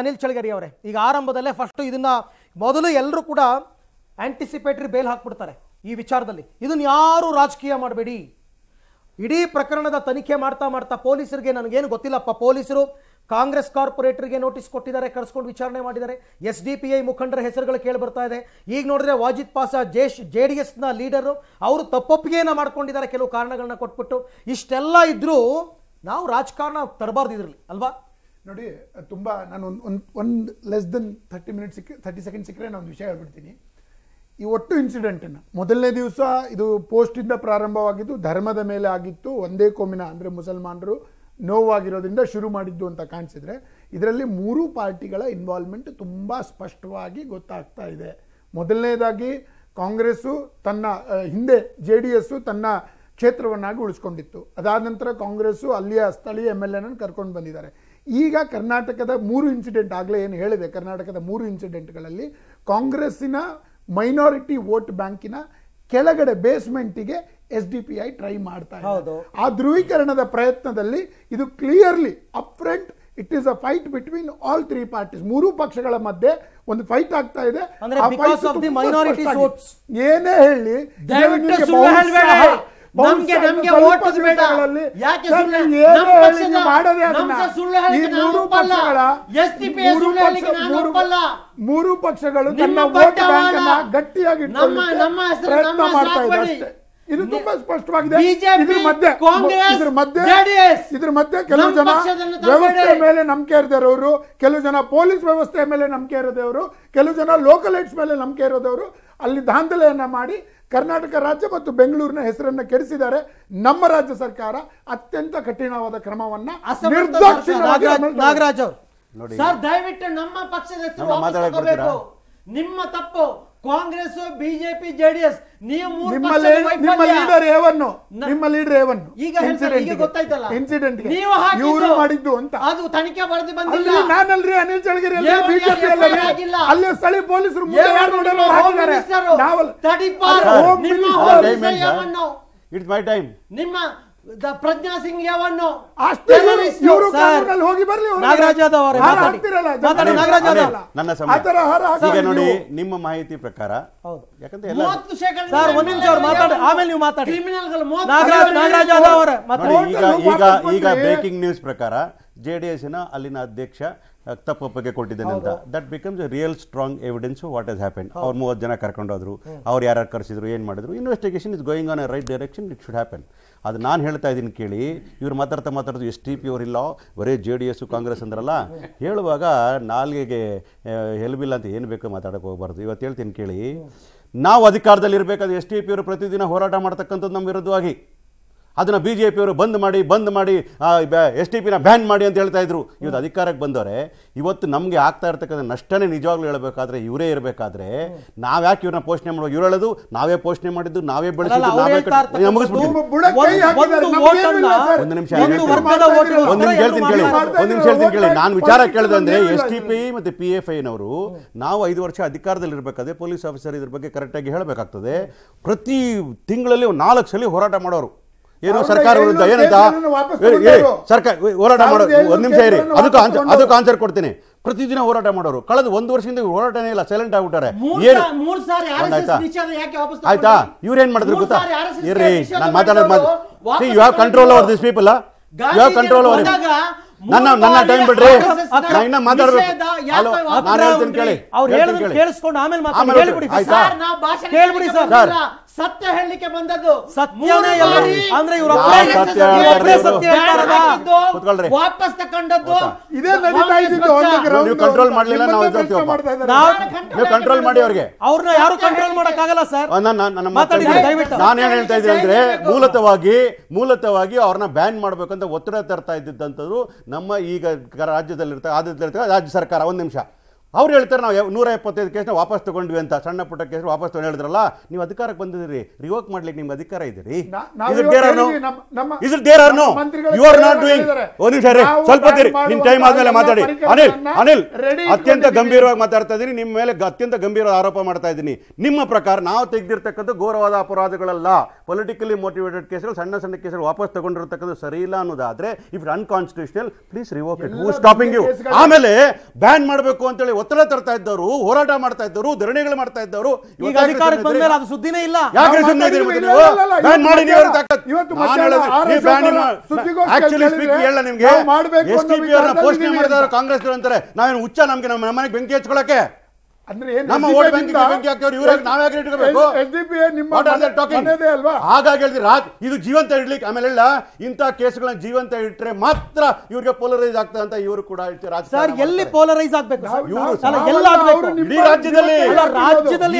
ಅನಿಲ್ ಚಳಗೇರಿ ಅವರೇ, ಈಗ ಆರಂಭದಲ್ಲೇ ಫಸ್ಟ್ ಇದನ್ನ ಮೊದಲು ಎಲ್ಲರೂ ಕೂಡ ಆಂಟಿಸಿಪೇಟರಿ ಬೇಲ್ ಹಾಕ್ಬಿಡ್ತಾರೆ ಈ ವಿಚಾರದಲ್ಲಿ. ಇದನ್ನ ಯಾರು ರಾಜಕೀಯ ಮಾಡಬೇಡಿ. ಇಡೀ ಪ್ರಕರಣದ ತನಿಖೆ ಮಾಡ್ತಾ ಮಾಡ್ತಾ ಪೊಲೀಸರಿಗೆ ನನಗೇನು ಗೊತ್ತಿಲ್ಲಪ್ಪ, ಪೊಲೀಸರು ಕಾಂಗ್ರೆಸ್ ಕಾರ್ಪೊರೇಟರ್ಗೆ ನೋಟಿಸ್ ಕೊಟ್ಟಿದ್ದಾರೆ, ಕರೆಸ್ಕೊಂಡು ವಿಚಾರಣೆ ಮಾಡಿದ್ದಾರೆ. SDPI ಮುಖಂಡರ ಹೆಸರುಗಳು ಕೇಳಿ ಬರ್ತಾ ಇದೆ. ಈಗ ನೋಡಿದ್ರೆ ವಾಜಿದ್ ಪಾಷಾ JDSನ ಲೀಡರು, ಅವರು ತಪ್ಪೊಪ್ಪಿಗೆನ ಮಾಡ್ಕೊಂಡಿದ್ದಾರೆ ಕೆಲವು ಕಾರಣಗಳನ್ನ ಕೊಟ್ಬಿಟ್ಟು. ಇಷ್ಟೆಲ್ಲ ಇದ್ರೂ ನಾವು ರಾಜಕಾರಣ ತರಬಾರ್ದು ಇದರಲ್ಲಿ ಅಲ್ವಾ? ನೋಡಿ, ತುಂಬ ನಾನು ಒಂದು ಲೆಸ್ ದೆನ್ 30 ಸೆಕೆಂಡ್ ಸಿಕ್ಕರೆ ನಾನು ಒಂದು ವಿಷಯ ಹೇಳ್ಬಿಡ್ತೀನಿ. ಈ ಒಟ್ಟು ಇನ್ಸಿಡೆಂಟನ್ನು ಮೊದಲನೇ ದಿವಸ ಇದು ಪೋಸ್ಟಿಂದ ಪ್ರಾರಂಭವಾಗಿದ್ದು ಧರ್ಮದ ಮೇಲೆ ಆಗಿತ್ತು. ಒಂದೇ ಕೋಮಿನ ಅಂದರೆ ಮುಸಲ್ಮಾನರು ನೋವಾಗಿರೋದ್ರಿಂದ ಶುರು ಮಾಡಿದ್ದು ಅಂತ ಕಾಣಿಸಿದ್ರೆ ಇದರಲ್ಲಿ 3 ಪಾರ್ಟಿಗಳ ಇನ್ವಾಲ್ವ್ಮೆಂಟ್ ತುಂಬ ಸ್ಪಷ್ಟವಾಗಿ ಗೊತ್ತಾಗ್ತಾ ಇದೆ. ಮೊದಲನೇದಾಗಿ ಕಾಂಗ್ರೆಸ್ಸು ತನ್ನ ಹಿಂದೆ JDS ತನ್ನ ಕ್ಷೇತ್ರವನ್ನಾಗಿ ಉಳಿಸ್ಕೊಂಡಿತ್ತು. ಅದಾದ ನಂತರ ಕಾಂಗ್ರೆಸ್ಸು ಅಲ್ಲಿಯ ಸ್ಥಳೀಯ MLAನನ್ನು ಕರ್ಕೊಂಡು ಬಂದಿದ್ದಾರೆ. ಈಗ ಕರ್ನಾಟಕದ 3 ಇನ್ಸಿಡೆಂಟ್ ಆಗಲೇ ಏನು ಹೇಳಿದೆ, ಕರ್ನಾಟಕದ 3 ಇನ್ಸಿಡೆಂಟ್ಗಳಲ್ಲಿ ಕಾಂಗ್ರೆಸ್ಸಿನ ಮೈನಾರಿಟಿ ವೋಟ್ ಬ್ಯಾಂಕಿನ ಕೆಳಗಡೆ ಬೇಸ್ಮೆಂಟಿಗೆ SDPI ಟ್ರೈ ಮಾಡ್ತಾ ಇದೆ. ಆ ಧ್ರುವೀಕರಣದ ಪ್ರಯತ್ನದಲ್ಲಿ ಇದು clearly up front it is a fight between all 3 parties. 3 ಪಕ್ಷಗಳ ಮಧ್ಯೆ ಒಂದು ಫೈಟ್ ಆಗ್ತಾ ಇದೆ. ಏನೇ ಹೇಳಿ ಮೂರು ಪಕ್ಷಗಳು ತನ್ನ ವೋಟ್ ಬ್ಯಾಂಕ್ ಅನ್ನು ಗಟ್ಟಿಯಾಗಿ ಪ್ರಯತ್ನ ಮಾಡ್ತಾ ಇದೆ ಅಷ್ಟೇ. ಇದು ತುಂಬಾ ಸ್ಪಷ್ಟವಾಗಿದೆ. ಇದ್ರ ಮಧ್ಯೆ ಕೆಲವು ಜನ ವ್ಯವಸ್ಥೆ ಮೇಲೆ ನಂಬಿಕೆ ಇರದವರು, ಕೆಲವು ಜನ ಪೊಲೀಸ್ ವ್ಯವಸ್ಥೆ ಮೇಲೆ ನಂಬಿಕೆ ಇರೋದವರು, ಕೆಲವು ಜನ ಲೋಕಲ್ ಏಡ್ಸ್ ಮೇಲೆ ನಂಬಿಕೆ ಇರೋದವರು ಅಲ್ಲಿ ದಾಂಧಲೆಯನ್ನ ಮಾಡಿ ಕರ್ನಾಟಕ ರಾಜ್ಯ ಮತ್ತು ಬೆಂಗಳೂರಿನ ಹೆಸರನ್ನ ಕೆಡಿಸಿದ್ದಾರೆ. ನಮ್ಮ ರಾಜ್ಯ ಸರ್ಕಾರ ಅತ್ಯಂತ ಕಠಿಣವಾದ ಕ್ರಮವನ್ನ ನಾಗರಾಜ್ ಅವರು ನೋಡಿ ಸರ್, ದಯವಿಟ್ಟು ನಮ್ಮ ಪಕ್ಷದ ಹೆಸರು ನಿಮ್ಮ ತಪ್ಪು. ಕಾಂಗ್ರೆಸ್ ಬಿಜೆಪಿ JDS ಪ್ರಜ್ಞಾ ಸಿಂಗ್ ಯಾವಣ್ಣು ಹೋಗಿ ಬರ್ಲಿ. ನಾಗರಾಜ್ ಯಾದವ್ ನೋಡಿ, ನಿಮ್ಮ ಮಾಹಿತಿ ಪ್ರಕಾರ ಈಗ ಬ್ರೇಕಿಂಗ್ ನ್ಯೂಸ್ ಪ್ರಕಾರ JDSನ ಅಲ್ಲಿನ ಅಧ್ಯಕ್ಷ ತಪ್ಪೊಪ್ಪಿಗೆ ಕೊಟ್ಟಿದ್ದೇನೆ ಅಂತ that becomes real strong evidence what has happened. ಅವ್ರು 30 ಜನ ಕರ್ಕೊಂಡೋದ್ರು, ಅವ್ರು ಯಾರು ಕರೆಸಿದ್ರು, ಏನು ಮಾಡಿದ್ರು, investigation is going on right direction, it should happen. ಅದು ನಾನು ಹೇಳ್ತಾ ಇದ್ದೀನಿ ಕೇಳಿ. ಇವ್ರು ಮಾತಾಡ್ತಾ SDPI ಅವರಿಲ್ಲ, ಬರೀ JDS ಕಾಂಗ್ರೆಸ್ ಅಂದ್ರಲ್ಲ, ಹೇಳುವಾಗ ನಾಲ್ಗೆಗೆ ಹೆಲ್ಬಿಲ್ಲ ಅಂತ ಏನು ಬೇಕೋ ಮಾತಾಡೋಕೆ ಹೋಗ್ಬಾರ್ದು. ಇವತ್ತು ಹೇಳ್ತೀನಿ ಕೇಳಿ, ನಾವು ಅಧಿಕಾರದಲ್ಲಿ ಇರಬೇಕಾದ್ರೆ SDPI ಅವರು ಪ್ರತಿದಿನ ಹೋರಾಟ ಮಾಡ್ತಕ್ಕಂಥದ್ದು ನಮ್ಮ ವಿರುದ್ಧವಾಗಿ. ಅದನ್ನ ಬಿಜೆಪಿ ಅವರು ಬಂದ್ ಮಾಡಿ ಎಸ್ಟಿಪಿನ ಬ್ಯಾನ್ ಮಾಡಿ ಅಂತ ಹೇಳ್ತಾ ಇದ್ರು. ಇವತ್ತು ಅಧಿಕಾರಕ್ಕೆ ಬಂದವರೆ ಇವತ್ತು ನಮಗೆ ಆಗ್ತಾ ಇರ್ತಕ್ಕಂಥ ನಷ್ಟನೇ ನಿಜವಾಗ್ಲೂ ಹೇಳಬೇಕಾದ್ರೆ ಇವರೇ ಇರಬೇಕಾದ್ರೆ ನಾವ್ ಯಾಕೆ ಇವ್ರನ್ನ ಪೋಷಣೆ ಮಾಡುವ? ಇವ್ರು ಹೇಳೋದು ನಾವೇ ಪೋಷಣೆ ಮಾಡಿದ್ದು, ನಾವೇ ಬೆಳೆಸಿದ್ದು, ನಾವೇ ಒಂದು ನಿಮಿಷ ಹೇಳ್ತೀನಿ ಕೇಳಿ. ನಾನು ವಿಚಾರ ಕೇಳಿದೆ ಅಂದ್ರೆ ಎಸ್ಟಿಪಿ ಮತ್ತೆ PFIನವರು ನಾವು 5 ವರ್ಷ ಅಧಿಕಾರದಲ್ಲಿ ಇರಬೇಕಾದ್ರೆ ಪೊಲೀಸ್ ಆಫೀಸರ್ ಇದ್ರ ಬಗ್ಗೆ ಕರೆಕ್ಟ್ ಆಗಿ ಹೇಳಬೇಕಾಗ್ತದೆ. ಪ್ರತಿ ತಿಂಗಳಲ್ಲಿ 4 ಸಲ ಹೋರಾಟ ಮಾಡೋರು. ಏನು ಸರ್ಕಾರ ವಿರುದ್ಧ ಏನಂತ ಸರ್ಕಾರ ಹೋರಾಟ ಮಾಡೋದು, ಒಂದು ನಿಮಿಷ ಇರಿ, ಅದಕ್ಕೆ ಆನ್ಸರ್ ಕೊಡ್ತೀನಿ. ಪ್ರತಿದಿನ ಹೋರಾಟ ಮಾಡೋರು ಕಳೆದ 1 ವರ್ಷದಿಂದ ಹೋರಾಟನೇ ಇಲ್ಲ, ಸೈಲೆಂಟ್ ಆಗ್ಬಿಟ್ಟಾರೆ. ಆಯ್ತಾ, ಇವ್ರೇನ್ ಮಾಡಿದ್ರು ಗೊತ್ತಾ? ಇರ್ರಿ, ನಾನು ಮಾತಾಡೋದು. You have control over this people, you have control over. ನನ್ನ ಟೈಮ್ ಬಿಡ್ರಿ, ನಾನು ಇನ್ನ ಮಾತಾಡಬೇಕು. ನಾನು ಹೇಳ್ತೀನಿ ಕೇಳಿ, ಅವ್ರು ಹೇಳಿದ್ರು ಕೇಳಿಸ್ಕೊಂಡು ಆಮೇಲೆ ಮಾತಾಡಿ. ಹೇಳ್ಬಿಡಿ ಸರ್, ನಾವು ಭಾಷೆ ಹೇಳ್ಬಿಡಿ ಸರ್. ಸತ್ಯ ಹೇಳಲಿಕ್ಕೆ ಬಂದದ್ದು ಸತ್ಯನೇ ಅಂದ್ರೆ ಇವರ ಸತ್ಯ ಹೇಳ್ತಾರಲ್ಲ, ವಾಪಸ್ ತಕೊಂಡದ್ದು ಇದೇ ನಡೀತಾ ಇದ್ದಿದ್ದು. ನೀವು ಕಂಟ್ರೋಲ್ ಮಾಡಲಿಲ್ಲ, ನಾವು ಇದ್ದಂತೀವಿ. ನೀವು ಕಂಟ್ರೋಲ್ ಮಾಡಿ ಅವರಿಗೆ, ಅವ್ರನ್ನ ಯಾರು ಕಂಟ್ರೋಲ್ ಮಾಡಕ್ ಆಗಲ್ಲ ಸರ್. ನಾನು ಏನ್ ಹೇಳ್ತಾ ಇದ್ದೀನಿ ಅಂದ್ರೆ ಮೂಲತಃವಾಗಿ ಅವ್ರನ್ನ ಬ್ಯಾನ್ ಮಾಡ್ಬೇಕಂತ ಒತ್ತಡ ತರ್ತಾ ಇದ್ದಿದ್ದಂಥದ್ದು ನಮ್ಮ ಈಗ ರಾಜ್ಯದಲ್ಲಿ ರಾಜ್ಯ ಸರ್ಕಾರ. ಒಂದು ನಿಮಿಷ, ಅವ್ರು ಹೇಳ್ತಾರೆ ನಾವು 175 ಕೇಸ್ನ ವಾಪಸ್ ತಗೊಂಡ್ವಿ ಅಂತ, ಸಣ್ಣ ಪುಟ್ಟ ಕೇಸ್ ವಾಪಸ್ ತಗೊಂಡು ಹೇಳಿದ್ರಲ್ಲ. ನೀವು ಅಧಿಕಾರಕ್ಕೆ ಬಂದಿದ್ದೀರಿ, ರಿವೋಕ್ ಮಾಡ್ಲಿಕ್ಕೆ ನಿಮ್ಗೆ ಅಧಿಕಾರ ಇದ್ದೀರಿ. You are not doing. ಒಂದು ನಿಮಿಷ ರೀ, ಸ್ವಲ್ಪ ನಿಮ್ ಟೈಮ್ ಆದ್ಮೇಲೆ ಮಾತಾಡಿ. ಅನಿಲ್, ಅತ್ಯಂತ ಗಂಭೀರವಾಗಿ ಮಾತಾಡ್ತಾ ಇದ್ದೀನಿ, ನಿಮ್ಮ ಮೇಲೆ ಅತ್ಯಂತ ಗಂಭೀರವಾದ ಆರೋಪ ಮಾಡ್ತಾ ಇದ್ದೀನಿ. ನಿಮ್ಮ ಪ್ರಕಾರ ನಾವು ತೆಗೆದಿರ್ತಕ್ಕಂಥ ಘೋರವಾದ ಅಪರಾಧಗಳಲ್ಲ, ಪೊಲಿಟಿಕಲಿ ಮೋಟಿವೇಟೆಡ್ ಕೇಸ್ಗಳು, ಸಣ್ಣ ಕೇಸ್ಗಳು ವಾಪಸ್ ತಗೊಂಡಿರ್ತಕ್ಕಂಥ ಸರಿ ಇಲ್ಲ ಅನ್ನೋದಾದ್ರೆ, if it unconstitutional, please revoke it. Who stopping you? ಆಮೇಲೆ ಬ್ಯಾನ್ ಮಾಡಬೇಕು ಅಂತೇಳಿ ಒತ್ತಡ ತರ್ತಾ ಇದ್ದವರು, ಹೋರಾಟ ಮಾಡ್ತಾ ಇದ್ದವರು, ಧರಣಿಗಳು ಮಾಡ್ತಾ ಇದ್ದವರು, ಕಾಂಗ್ರೆಸ್ ಅಂತಾರೆ ನಾವೇನು ಹುಚ್ಚ, ನಮ್ಗೆ ನಮ್ಮ ಮನೆಗೆ ಬೆಂಕಿ ಹಚ್ಕೊಳಕ್ಕೆ ಇದು ಜೀವಂತ ಇಡ್ಲಿಕ್ಕೆ ಆಮೇಲೆಲ್ಲ ಇಂತಹ ಕೇಸ್ಗಳನ್ನ ಜೀವಂತ ಇಟ್ಟರೆ ಮಾತ್ರ ಇವ್ರಿಗೆ ಪೋಲರೈಸ್ ಆಗ್ತದೆ ಅಂತ ಇವರು ಕೂಡ ಹೇಳ್ತಾರೆ. ಎಲ್ಲಿ ಪೋಲರೈಸ್ ಆಗ್ಬೇಕು? ಇಡೀ ರಾಜ್ಯದಲ್ಲಿ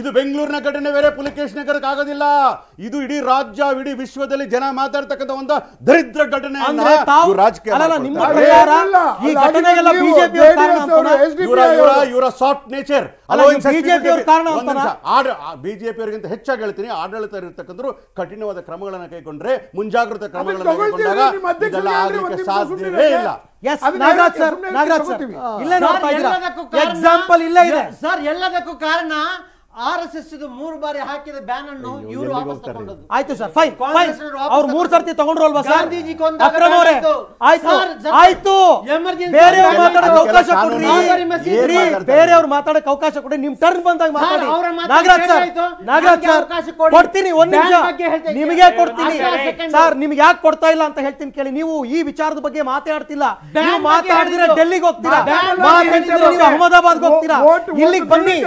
ಇದು ಬೆಂಗಳೂರಿನ ಘಟನೆ ಬೇರೆ, ಪುಲಿಕೇಶ್ ನಗರಕ್ಕೆ ಆಗೋದಿಲ್ಲ. ಇದು ಇಡೀ ರಾಜ್ಯ, ಇಡೀ ವಿಶ್ವದಲ್ಲಿ ಜನ ಮಾತಾಡ್ತಕ್ಕಂಥ ಒಂದು ದರಿದ್ರ ಘಟನೆ. ರಾಜಕೀಯ ಬಿಜೆಪಿ ಅವರಿಗಿಂತ ಹೆಚ್ಚಾಗಿ ಹೇಳ್ತೀನಿ, ಆಡಳಿತ ಇರತಕ್ಕಂಥವ್ರು ಕಠಿಣವಾದ ಕ್ರಮಗಳನ್ನು ಕೈಗೊಂಡ್ರೆ, ಮುಂಜಾಗ್ರತಾ ಕ್ರಮಗಳನ್ನು ಕೈಗೊಂಡಾಗ ಆಗಲಿಕ್ಕೆ ಸಾಧ್ಯವೇ ಇಲ್ಲ. ಎಕ್ಸಾಂಪಲ್ ಇಲ್ಲೇ ಇದೆ ಸರ್. ಎಲ್ಲದಕ್ಕೂ ಕಾರಣ RSS 3 ಬಾರಿ ಹಾಕಿದ ಬ್ಯಾನ್ ಅನ್ನು ಇವರು ವಾಪಸ್ ತಗೊಂಡದ್ದು. ಆಯ್ತು ಸರ್, ಫೈನ್. ಅವರು 3 ಸರ್ತಿ ತಗೊಂಡ್ರು ಅಲ್ವಾ ಸರ್? ಗಾಂಧೀಜಿ ಕೊಂದಾಗವರೇ. ಆಯ್ತು, ಬೇರೆಯವರು ಮಾತಾಡೋಕೆ ಅವಕಾಶ ಕೊಡ್ರಿ, ಬೇರೆಯವರು ಮಾತಾಡೋಕೆ ಅವಕಾಶ ಕೊಡಿ. ನಿಮ್ಮ ಟರ್ನ್ ಬಂದಾಗ ಮಾತಾಡಿ. ನಾಗರಾಜ್ ಸರ್ ಕೊಡ್ತೀನಿ, 1 ನಿಮಿಷ ನಿಮಗೆ ಕೊಡ್ತೀನಿ ಸರ್. ನಿಮ್ಗೆ ಯಾಕೆ ಕೊಡ್ತಾ ಇಲ್ಲ ಅಂತ ಹೇಳ್ತೀನಿ ಕೇಳಿ. ನೀವು ಈ ವಿಚಾರದ ಬಗ್ಗೆ ಮಾತಾಡ್ತಿಲ್ಲ. ನೀವು ಮಾತಾಡಿದ್ರೆ ಡೆಲ್ಲಿಗೆ ಹೋಗ್ತೀರಾ, ಮಾತಾಡಿದ್ರೆ ನೀವು ಅಹಮದಾಬಾದ್ಗೆ ಹೋಗ್ತೀರಾ. ಇಲ್ಲಿಗೆ ಬನ್ನಿ,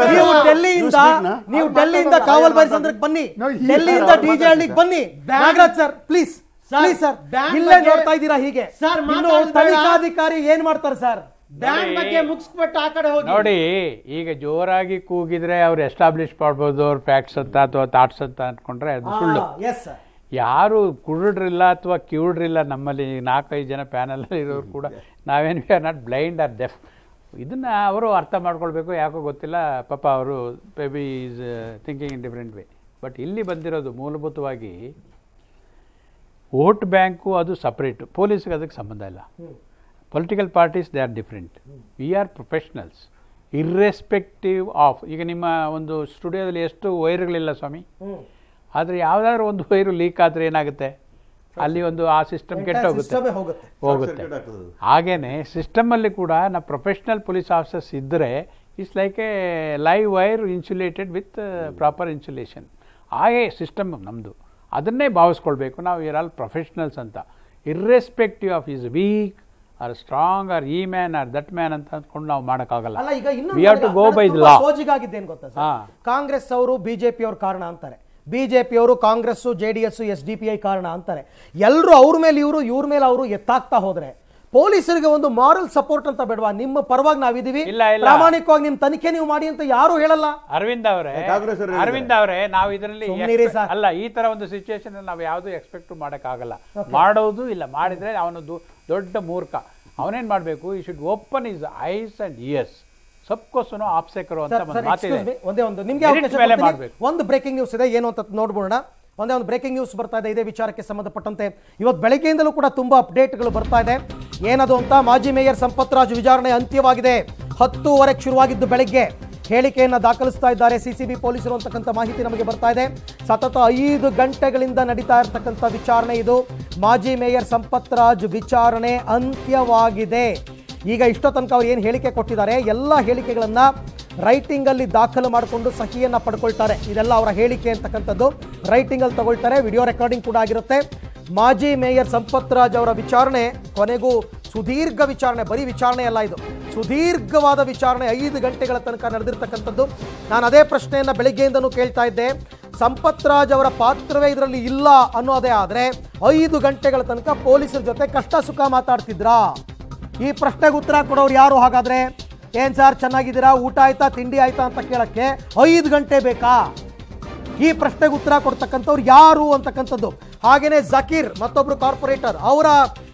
ನೀವು ಡೆಲ್ಲಿಯಿಂದ ಕಾವಲ್ ಬಾರಿ ಸಂದ್ರಕ್ಕೆ ಬನ್ನಿ, ಡೆಲ್ಲಿಯಿಂದ DJ ಹಳ್ಳಿಗೆ ಬನ್ನಿ. Nagaraj sir, please please sir, ಇಲ್ಲೇ ನೋಡ್ತಾ ಇದ್ದೀರಾ ಹೀಗೆ. ತನಿಖಾಧಿಕಾರಿ ಏನ್ ಮಾಡ್ತಾರೆ ಸರ್? ನೋಡಿ, ಈಗ ಜೋರಾಗಿ ಕೂಗಿದ್ರೆ ಅವ್ರು ಎಸ್ಟಾಬ್ಲಿಷ್ ಮಾಡ್ಬೋದು, ಅವ್ರ ಫ್ಯಾಕ್ಟ್ಸ್ ಅಂತ ಅಥವಾ ಥಾಟ್ಸ್ ಅಂತ ಅನ್ಕೊಂಡ್ರೆ ಅದು ಸುಳ್ಳು. ಯಾರು ಕುರುಡ್ರಿಲ್ಲ ಅಥವಾ ಕ್ಯೂಡ್ರಿಲ್ಲ. ನಮ್ಮಲ್ಲಿ 4-5 ಜನ ಪ್ಯಾನಲ್ ಇರೋರು ಕೂಡ ನಾವೇನು we are not blind or deaf. ಇದನ್ನು ಅವರು ಅರ್ಥ ಮಾಡ್ಕೊಳ್ಬೇಕು. ಯಾಕೋ ಗೊತ್ತಿಲ್ಲ, ಪಾಪ ಅವರು baby is thinking in different way. But ಇಲ್ಲಿ ಬಂದಿರೋದು ಮೂಲಭೂತವಾಗಿ ವೋಟ್ ಬ್ಯಾಂಕು, ಅದು ಸಪ್ರೇಟು, ಪೊಲೀಸ್ಗೆ ಅದಕ್ಕೆ ಸಂಬಂಧ ಇಲ್ಲ. Political parties they are different. We are professionals irrespective of. ಈಗ ನಿಮ್ಮ ಒಂದು ಸ್ಟುಡಿಯೋದಲ್ಲಿ ಎಷ್ಟು ವೈರ್ಗಳಿಲ್ಲ ಸ್ವಾಮಿ, ಆದರೆ ಯಾವುದಾದ್ರೂ ಒಂದು ವೈರು ಲೀಕ್ ಆದರೆ ಏನಾಗುತ್ತೆ? ಅಲ್ಲಿ ಒಂದು ಆ ಸಿಸ್ಟಮ್ ಕೆಟ್ಟೋಗುತ್ತೆ. ಹಾಗೇನೆ ಸಿಸ್ಟಮಲ್ಲಿ ಕೂಡ ನಾವು ಪ್ರೊಫೆಷ್ನಲ್ ಪೊಲೀಸ್ ಆಫೀಸರ್ಸ್ ಇದ್ದರೆ it's like a live wire insulated with proper insulation. ಹಾಗೇ ಸಿಸ್ಟಮ್ ನಮ್ಮದು, ಅದನ್ನೇ ಭಾವಿಸ್ಕೊಳ್ಬೇಕು. ನಾವು ಇರ್ ಆಲ್ ಪ್ರೊಫೆಷ್ನಲ್ಸ್ ಅಂತ, irrespective of is weak or strong or ಈ ಮ್ಯಾನ್ ಆರ್ ದಟ್ ಮ್ಯಾನ್ ಅಂತ ಅಂದ್ಕೊಂಡು ನಾವು ಮಾಡೋಕ್ಕಾಗಲ್ಲ. We have to go by the law. ಸೋಜಿಗಾಗಿದ್ದೇನು ಗೊತ್ತಾ? ಕಾಂಗ್ರೆಸ್ ಅವರು ಬಿಜೆಪಿ ಅವರು ಕಾರಣ ಅಂತಾರೆ, ಬಿಜೆಪಿಯವರು ಕಾಂಗ್ರೆಸ್ಸು JDSU SDPI ಕಾರಣ ಅಂತಾರೆ. ಎಲ್ಲರೂ ಅವ್ರ ಮೇಲೆ ಇವರು, ಇವ್ರ ಮೇಲೆ ಅವರು ಎತ್ತಾಗ್ತಾ ಹೋದರೆ ಪೊಲೀಸರಿಗೆ ಒಂದು moral support ಅಂತ ಬೇಡವಾ ನಿಮ್ಮ ಪರವಾಗಿ ನಾವು ಇದೀವಿ ಪ್ರಾಮಾಣಿಕವಾಗಿ ನಿಮ್ಮ ತನಿಖೆ ನೀವು ಮಾಡಿ ಅಂತ ಯಾರು ಹೇಳಲ್ಲ ಅರವಿಂದ್ ಅವರೇ ನಾವು ಇದರಲ್ಲಿ ಅಲ್ಲ ಈ ತರ ಒಂದು ಸಿಚುಯೇಷನ್ ನಾವು ಯಾವುದು ಎಕ್ಸ್ಪೆಕ್ಟ್ ಮಾಡಕ ಆಗಲ್ಲ ಮಾಡೋದು ಇಲ್ಲ ಮಾಡಿದ್ರೆ ಅವನು ದೊಡ್ಡ ಮೂರ್ಖ ಅವನೇನ್ ಮಾಡಬೇಕು he should open his eyes and ears ಸಬ್ಕೋಸನು ಆಪ್ಸೆಕರು ಅಂತ ಒಂದು ಮಾತಿದೆ ಒಂದೇ ಒಂದು ನಿಮಗೆ ಅವಕಾಶ ಒಂದು ಬ್ರೇಕಿಂಗ್ ನ್ಯೂಸ್ ಇದೆ ಏನು ಅಂತ ನೋಡಬೋಣ ಒಂದೇ ಒಂದು ಬ್ರೇಕಿಂಗ್ ನ್ಯೂಸ್ ಬರ್ತಾ ಇದೆ ಇದೇ ವಿಚಾರಕ್ಕೆ ಸಂಬಂಧಪಟ್ಟಂತೆ ಇವತ್ತು ಬೆಳಗ್ಗೆಯಿಂದಲೂ ಕೂಡ ತುಂಬಾ ಅಪ್ಡೇಟ್ಗಳು ಬರ್ತಾ ಇದೆ ಏನದು ಅಂತ ಮಾಜಿ ಮೇಯರ್ ಸಂಪತ್ರಾಜ್ ವಿಚಾರಣೆ ಅಂತ್ಯವಾಗಿದೆ 10:30ಕ್ಕೆ ಶುರುವಾಗಿದ್ದು ಬೆಳಗ್ಗೆ ಹೇಳಿಕೆಯನ್ನು ದಾಖಲಿಸ್ತಾ ಇದ್ದಾರೆ ಸಿಸಿಬಿ ಪೊಲೀಸರು ಅಂತಕ್ಕಂಥ ಮಾಹಿತಿ ನಮಗೆ ಬರ್ತಾ ಇದೆ ಸತತ 5 ಗಂಟೆಗಳಿಂದ ನಡೀತಾ ಇರತಕ್ಕಂಥ ವಿಚಾರಣೆ ಇದು ಮಾಜಿ ಮೇಯರ್ ಸಂಪತ್ರಾಜ್ ವಿಚಾರಣೆ ಅಂತ್ಯವಾಗಿದೆ ಈಗ ಇಷ್ಟೋ ತನಕ ಅವರು ಏನು ಹೇಳಿಕೆ ಕೊಟ್ಟಿದ್ದಾರೆ ಎಲ್ಲ ಹೇಳಿಕೆಗಳನ್ನು ರೈಟಿಂಗ್ ಅಲ್ಲಿ ದಾಖಲು ಮಾಡಿಕೊಂಡು ಸಹಿಯನ್ನ ಪಡ್ಕೊಳ್ತಾರೆ ಇದೆಲ್ಲ ಅವರ ಹೇಳಿಕೆ ಅಂತಕ್ಕಂಥದ್ದು ರೈಟಿಂಗ್ ಅಲ್ಲಿ ತಗೊಳ್ತಾರೆ ವಿಡಿಯೋ ರೆಕಾರ್ಡಿಂಗ್ ಕೂಡ ಆಗಿರುತ್ತೆ ಮಾಜಿ ಮೇಯರ್ ಸಂಪತ್ರಾಜ್ ಅವರ ವಿಚಾರಣೆ ಕೊನೆಗೂ ಸುದೀರ್ಘ ವಿಚಾರಣೆ ಬರೀ ವಿಚಾರಣೆ ಅಲ್ಲ ಇದು ಸುದೀರ್ಘವಾದ ವಿಚಾರಣೆ 5 ಗಂಟೆಗಳ ತನಕ ನಡೆದಿರ್ತಕ್ಕಂಥದ್ದು ನಾನು ಅದೇ ಪ್ರಶ್ನೆಯನ್ನು ಬೆಳಿಗ್ಗೆಯಿಂದನೂ ಕೇಳ್ತಾ ಇದ್ದೆ ಸಂಪತ್ರಾಜ್ ಅವರ ಪಾತ್ರವೇ ಇದರಲ್ಲಿ ಇಲ್ಲ ಅನ್ನೋದೇ ಆದರೆ 5 ಗಂಟೆಗಳ ತನಕ ಪೊಲೀಸರ ಜೊತೆ ಕಷ್ಟ ಸುಖ ಮಾತಾಡ್ತಿದ್ರಾ ಈ ಪ್ರಶ್ನೆಗೆ ಉತ್ತರ ಕೊಡೋರು ಯಾರು ಹಾಗಾದರೆ ಏನು ಸರ್ ಚೆನ್ನಾಗಿದ್ದೀರಾ ಊಟ ಆಯ್ತಾ ತಿಂಡಿ ಆಯ್ತಾ ಅಂತ ಕೇಳಕ್ಕೆ 5 ಗಂಟೆ ಬೇಕಾ ಈ ಪ್ರಶ್ನೆಗೆ ಉತ್ತರ ಕೊಡ್ತಕ್ಕಂಥವ್ರು ಯಾರು ಅಂತಕ್ಕಂಥದ್ದು ಹಾಗೆಯೇ ಜಕೀರ್ ಮತ್ತೊಬ್ಬರು ಕಾರ್ಪೊರೇಟರ್ ಅವರ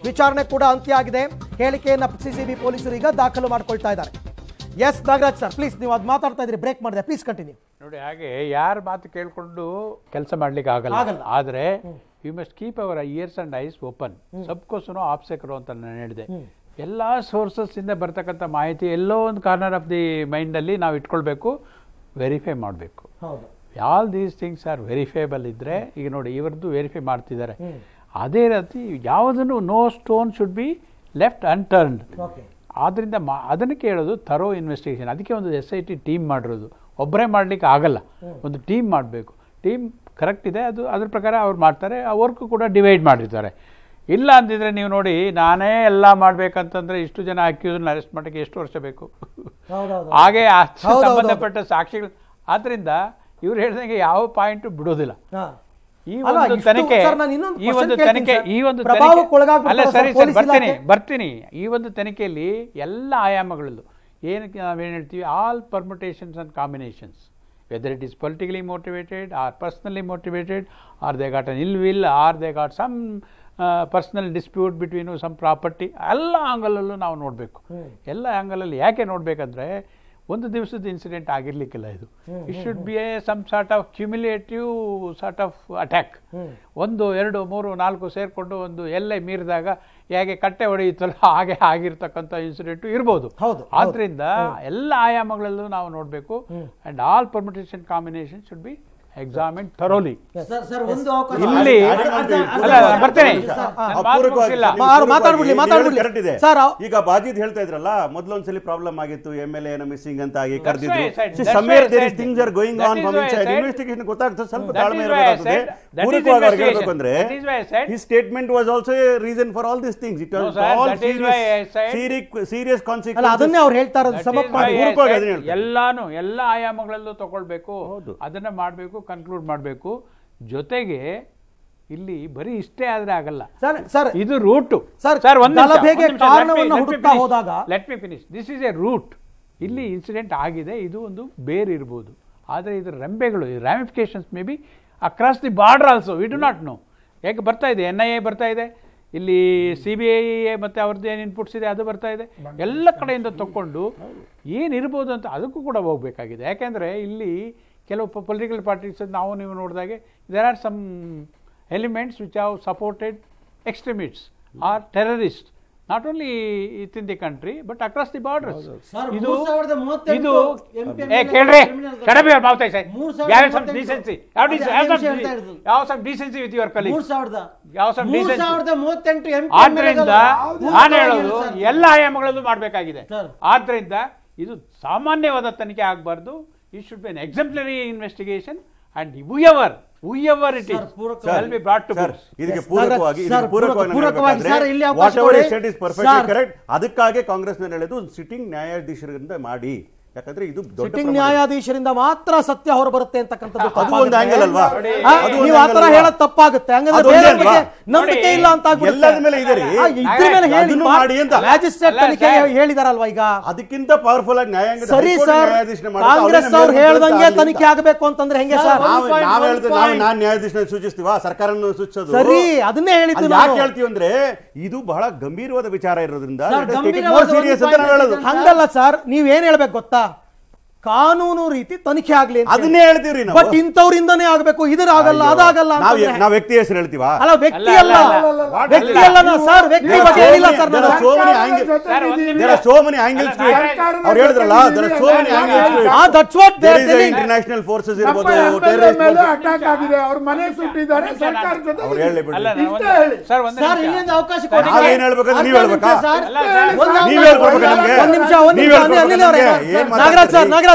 ವಿಚಾರಣೆ ಕೂಡ ಅಂತ್ಯ ಆಗಿದೆ ಹೇಳಿಕೆಯನ್ನು ಸಿಸಿಬಿ ಪೊಲೀಸರು ಈಗ ದಾಖಲು ಮಾಡ್ಕೊಳ್ತಾ ಇದ್ದಾರೆ ಎಸ್ ನಾಗರಾಜ್ ಸರ್ ಪ್ಲೀಸ್ ನೀವು ಅದು ಮಾತಾಡ್ತಾ ಇದ್ರಿ ಬ್ರೇಕ್ ಮಾಡಿದೆ ಪ್ಲೀಸ್ ಕಂಟಿನ್ಯೂ ನೋಡಿ ಹಾಗೆ ಯಾರ ಮಾತು ಕೇಳಿಕೊಂಡು ಕೆಲಸ ಮಾಡ್ಲಿಕ್ಕೆ ಆಗಲ್ಲ ಆದರೆ you must keep our ears and eyes open ಸಬ್ಕೋಸನು ಆಪ್ಸೆಕರು ಅಂತ ನಾನು ಹೇಳಿದೆ ಎಲ್ಲ ಸೋರ್ಸಸ್ಸಿಂದ ಬರ್ತಕ್ಕಂಥ ಮಾಹಿತಿ ಎಲ್ಲೋ ಒಂದು ಕಾರ್ನರ್ ಆಫ್ ದಿ ಮೈಂಡಲ್ಲಿ ನಾವು ಇಟ್ಕೊಳ್ಬೇಕು ವೆರಿಫೈ ಮಾಡಬೇಕು all these things are verifiable ಇದ್ದರೆ ಈಗ ನೋಡಿ ಇವರದ್ದು ವೆರಿಫೈ ಮಾಡ್ತಿದ್ದಾರೆ ಅದೇ ರೀತಿ ಯಾವುದನ್ನು no stone should be left unturned ಆದ್ದರಿಂದ ಅದನ್ನು ಕೇಳೋದು ಥರೋ ಇನ್ವೆಸ್ಟಿಗೇಷನ್ ಅದಕ್ಕೆ ಒಂದು SIT ಟೀಮ್ ಮಾಡಿರೋದು ಒಬ್ಬರೇ ಮಾಡಲಿಕ್ಕೆ ಆಗಲ್ಲ ಒಂದು ಟೀಮ್ ಮಾಡಬೇಕು ಟೀಮ್ ಕರೆಕ್ಟ್ ಇದೆ ಅದು ಅದ್ರ ಪ್ರಕಾರ ಅವ್ರು ಮಾಡ್ತಾರೆ ಆ ವರ್ಕ್ ಕೂಡ ಡಿವೈಡ್ ಮಾಡಿರ್ತಾರೆ ಇಲ್ಲ ಅಂತಿದ್ರೆ ನೀವು ನೋಡಿ ನಾನೇ ಎಲ್ಲ ಮಾಡ್ಬೇಕಂತಂದ್ರೆ ಇಷ್ಟು ಜನ ಅಕ್ಯೂಸ್ನ ಅರೆಸ್ಟ್ ಮಾಡೋಕ್ಕೆ ಎಷ್ಟು ವರ್ಷ ಬೇಕು ಹಾಗೆ ಸಂಬಂಧಪಟ್ಟ ಸಾಕ್ಷಿಗಳು ಆದ್ರಿಂದ ಇವ್ರು ಹೇಳಿದಂಗೆ ಯಾವ ಪಾಯಿಂಟ್ ಬಿಡೋದಿಲ್ಲ ಈ ಒಂದು ತನಿಖೆಯಲ್ಲಿ ಎಲ್ಲ ಆಯಾಮಗಳಲ್ಲೂ ಏನಕ್ಕೆ ನಾವೇನು ಹೇಳ್ತೀವಿ all permutations and combinations whether it is politically motivated or personally motivated or they got an ill will or they got some personal dispute between some property ಎಲ್ಲ ಆ್ಯಂಗಲಲ್ಲೂ ನಾವು ನೋಡಬೇಕು ಎಲ್ಲ ಆ್ಯಂಗಲಲ್ಲಿ ಯಾಕೆ ನೋಡಬೇಕಂದ್ರೆ ಒಂದು ದಿವಸದ ಇನ್ಸಿಡೆಂಟ್ ಆಗಿರಲಿಕ್ಕಿಲ್ಲ ಇದು it should be a some sort of cumulative sort of attack 1 2 3 4 ಸೇರಿಕೊಂಡು ಒಂದು ಎಲ್ಲೇ ಮೀರಿದಾಗ ಹೇಗೆ ಕಟ್ಟೆ ಹೊಡೆಯುತ್ತಲ್ಲ ಹಾಗೆ ಆಗಿರ್ತಕ್ಕಂಥ ಇನ್ಸಿಡೆಂಟು ಇರ್ಬೋದು ಆದ್ರಿಂದ ಎಲ್ಲ ಆಯಾಮಗಳಲ್ಲೂ ನಾವು ನೋಡಬೇಕು and all permutation combination should be examine thoroughly ಇಲ್ಲಿ ಬರ್ತೇನೆ ಈಗ ಬಾಜಿದ್ ಹೇಳ್ತಾ ಇದ್ರಲ್ಲ ಮೊದಲೊಂದ್ಸಲಿ ಪ್ರಾಬ್ಲಮ್ ಆಗಿತ್ತು MLA ಮಿಸ್ಸಿಂಗ್ ಅಂತ ಆಗಿ ಕರೆದಿದ್ರು ಗೊತ್ತಾಗ್ತದೆ ಸ್ವಲ್ಪ ತಾಳ್ಮೆ ಇರಬೇಕು ಅಂದ್ರೆ ಈ statement was also a reason for all this things it was all serious consequences ಅದನ್ನೇ ಅವರು ಹೇಳ್ತಾ ಇರೋದು ಸಮರ್ಪಕವಾಗಿ ಎಲ್ಲಾನು ಎಲ್ಲ ಆಯಾಮಗಳಲ್ಲೂ ತಗೊಳ್ಬೇಕು ಅದನ್ನ ಮಾಡಬೇಕು ಕನ್ಕ್ಲೂಡ್ ಮಾಡಬೇಕು ಜೊತೆಗೆ ಇಲ್ಲಿ ಬರೀ ಇಷ್ಟೇ ಆದ್ರೆ ಆಗಲ್ಲ ಇದು root let me finish this is a root ಇಲ್ಲಿ ಇನ್ಸಿಡೆಂಟ್ ಆಗಿದೆ ಇದು ಒಂದು ಬೇರೆ ಇರಬಹುದು ಆದರೆ ಇದರ ರೆಂಬೆಗಳು ramifications may be across the border also we do not know ಯಾಕೆ ಬರ್ತಾ ಇದೆ NIA ಬರ್ತಾ ಇದೆ ಇಲ್ಲಿ CBI ಮತ್ತೆ ಅವ್ರದ್ದು ಏನು ಇನ್ಪುಟ್ಸ್ ಇದೆ ಅದು ಬರ್ತಾ ಇದೆ ಎಲ್ಲ ಕಡೆಯಿಂದ ತಗೊಂಡು ಏನಿರ್ಬೋದು ಅಂತ ಅದಕ್ಕೂ ಕೂಡ ಹೋಗಬೇಕಾಗಿದೆ ಯಾಕೆಂದರೆ ಇಲ್ಲಿ ಕೆಲವು ಪೊಲಿಟಿಕಲ್ ಪಾರ್ಟೀಸ್ ನಾವು ನೀವು ನೋಡಿದಾಗೆ there are some elements which have supported extremists or terrorist not only within the country but across the borders ಎಲ್ಲ ಆಯಾಮಗಳಲ್ಲೂ ಮಾಡಬೇಕಾಗಿದೆ ಆದ್ರಿಂದ ಇದು ಸಾಮಾನ್ಯವಾದ ತನಿಖೆ ಆಗಬಾರ್ದು it should be an exemplary investigation and whoever it is shall be brought to book idige poorakavagi sir illi whatever is said is perfectly correct adakkage congress men helidu sitting nyayadhishirinde maadi ಯಾಕಂದ್ರೆ ಇದು ದೊಡ್ಡ sitting ನ್ಯಾಯಾಧೀಶರಿಂದ ಮಾತ್ರ ಸತ್ಯ ಹೊರಬರುತ್ತೆ ಅಂತಕ್ಕಂತದ್ದು ಅದು ಒಂದು angle ಅಲ್ವಾ ನೀವು ಆತರ ಹೇಳೋದು ತಪ್ಪಾಗುತ್ತೆ ಹಾಗಾದ್ರೆ ಬೇರೆಯವರಿಗೆ ನಂಬಿಕೆ ಇಲ್ಲ ಅಂತ ಆಗ್ಬಿಡುತ್ತೆ ಎಲ್ಲರ ಮೇಲೆ ಇದೆ ರೀ ಇದ್ರ ಮೇಲೆ ಹೇಳಿ ಮಾಡಿ ಅಂತ ಮ್ಯಾಜಿಸ್ಟ್ರೇಟ್ ತನಿಖೆ ಹೇಳಿದಾರಲ್ವಾ ಈಗ ಅದಕ್ಕಿಂತ ಪವರ್ಫುಲ್ ಆಗಿ ನ್ಯಾಯಾಂಗದ ನ್ಯಾಯಾಧೀಶನ ಮಾಡ್ತಾರೆ ಕಾಂಗ್ರೆಸ್ ಅವರು ಹೇಳಿದಂಗೆ ತನಿಖೆ ಆಗಬೇಕು ಅಂತಂದ್ರೆ ಹೇಗೆ ಸರ್ ನಾವು ಹೇಳ್ತೀವಿ ನಾನು ನ್ಯಾಯಾಧೀಶನ ಸೂಚಿಸ್ತೀವಾ ಸರ್ಕಾರನ ಸೂಚಿಸೋದು ಸರಿ ಅದನ್ನೇ ಹೇಳಿದ್ರು ನಾವು ಯಾಕೆ ಹೇಳ್ತೀವಿ ಅಂದ್ರೆ ಇದು ಬಹಳ ಗಂಭೀರವಾದ ವಿಚಾರ ಇರೋದ್ರಿಂದ ಸೀರಿಯಸ್ ಅಂತ ನಾನು ಹೇಳೋದು ಹಂಗಲ್ಲ ಸರ್ ನೀವು ಏನು ಹೇಳಬೇಕು ಗೊತ್ತಾ ಕಾನೂನು ರೀತಿ ತನಿಖೆ ಆಗಲಿ ಅಂತ ಅದನ್ನೇ ಹೇಳ್ತೀವಿ ನಾವು ಬಟ್ ಇಂತವರಿಂದನೇ ಆಗಬೇಕು ಇದರ ಆಗಲ್ಲ ಅದಾಗಲ್ಲ ಅಂತ ನಾವು ವ್ಯಕ್ತಿ ಹೆಸರು ಹೇಳ್ತೀವಾ ಅಲ್ಲ ವ್ಯಕ್ತಿ ಅಲ್ಲ ನಾ ಸರ್ ವ್ಯಕ್ತಿ ಬಗ್ಗೆ ಏನಿಲ್ಲ ಸರ್ ನಾನು so many angles there are so many angles to it ಅವರು ಹೇಳಿದ್ರಲ್ಲ there are so many angles to it ಆ that's what they are telling international forces ಇರಬಹುದು terrorist ಮೇಲೆ ಅಟ್ಯಾಕ್ ಆಗಿದೆ ಅವರ ಮನೆ ಸುಟ್ಟಿದ್ದಾರೆ ಸರ್ಕಾರದ ಜೊತೆ ಅವರು ಹೇಳಿ ಸರ್ ಇಲ್ಲಿಂದ ಅವಕಾಶ ಕೊಡಿ ನಾನು ಏನು ಹೇಳಬೇಕು ನೀವು ಹೇಳಬೇಕಾ ನೀವು ಹೇಳಬೇಕು ನಮಗೆ ಒಂದು ನಿಮಿಷ ಒಂದು ನಿಮಿಷ ಅನಿಲ್ ಅವರೇ Nagaraj sir Nagaraj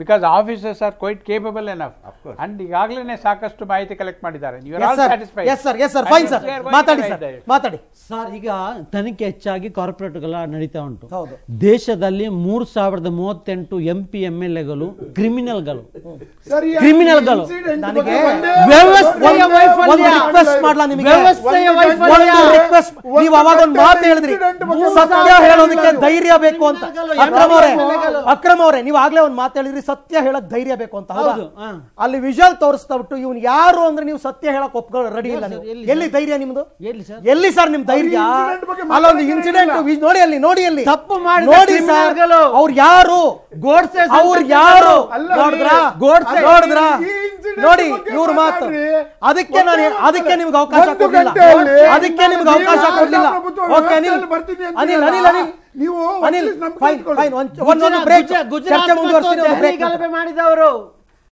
because officers are quite capable enough of course and igagleene saakastu mahiti collect madidare you are all satisfied yes sir fine sir matadi sir iga tanike hechagi corporate gala nadita untu deshadalli 3038 MP MLA galu criminal galu sir criminal galu nanige vyavasthiya vaifalya request madla nimage vyavasthiya vaifalya request neevu avaga on maathu helidri satya helodakke dhairya beku anta akramavare neevu agle on maathu helidri ಸತ್ಯ ಹೇಳಕ್ ಧೈರ್ಯ ಬೇಕು ಅಂತ ಹೌದು ಅಲ್ಲಿ whistle ತೋರಿಸ್ತಾ ಬಿಟ್ಟು ಇವನು ಯಾರು ಅಂದ್ರೆ ನೀವು ಸತ್ಯ ಹೇಳಕ್ ಒಪ್ಕೊಳ್ಳೋ ರೆಡಿ ಇಲ್ಲ ನೀವು ಎಲ್ಲಿ ಧೈರ್ಯ ನಿಮ್ದು ಎಲ್ಲಿ ಸರ್ ನಿಮ್ ಧೈರ್ಯ ಅಲ್ಲ ಒಂದು ಇನ್ಸಿಡೆಂಟ್ ನೋಡಿ ಅಲ್ಲಿ ನೋಡಿ ಅಲ್ಲಿ ತಪ್ಪು ಮಾಡಿ ನೋಡಿ ಅವ್ರು ಯಾರು ಗೋಡ್ಸೆ ಅವ್ರು ಯಾರು ನೋಡಿದ್ರ ನೋಡಿ ಇವ್ರ ಮಾತು ಅದಕ್ಕೆ ನಿಮ್ಗೆ ಅವಕಾಶ ಕೊಡಲಿಲ್ಲ ಅದಕ್ಕೆ ನಿಮ್ಗೆ ಅವಕಾಶ ಕೊಡಲಿಲ್ಲ ಓಕೆ ಅನಿಲ್ ಅನಿಲ್ ಅನಿಲ್ ನೀವು ಫೈನ್ ಫೈನ್ ಒಂದು ಬ್ರೇಕ್ ಚರ್ಚೆ ಮುಂದುವರಿಸಿ ಗಲಭೆ ಮಾಡಿದವರು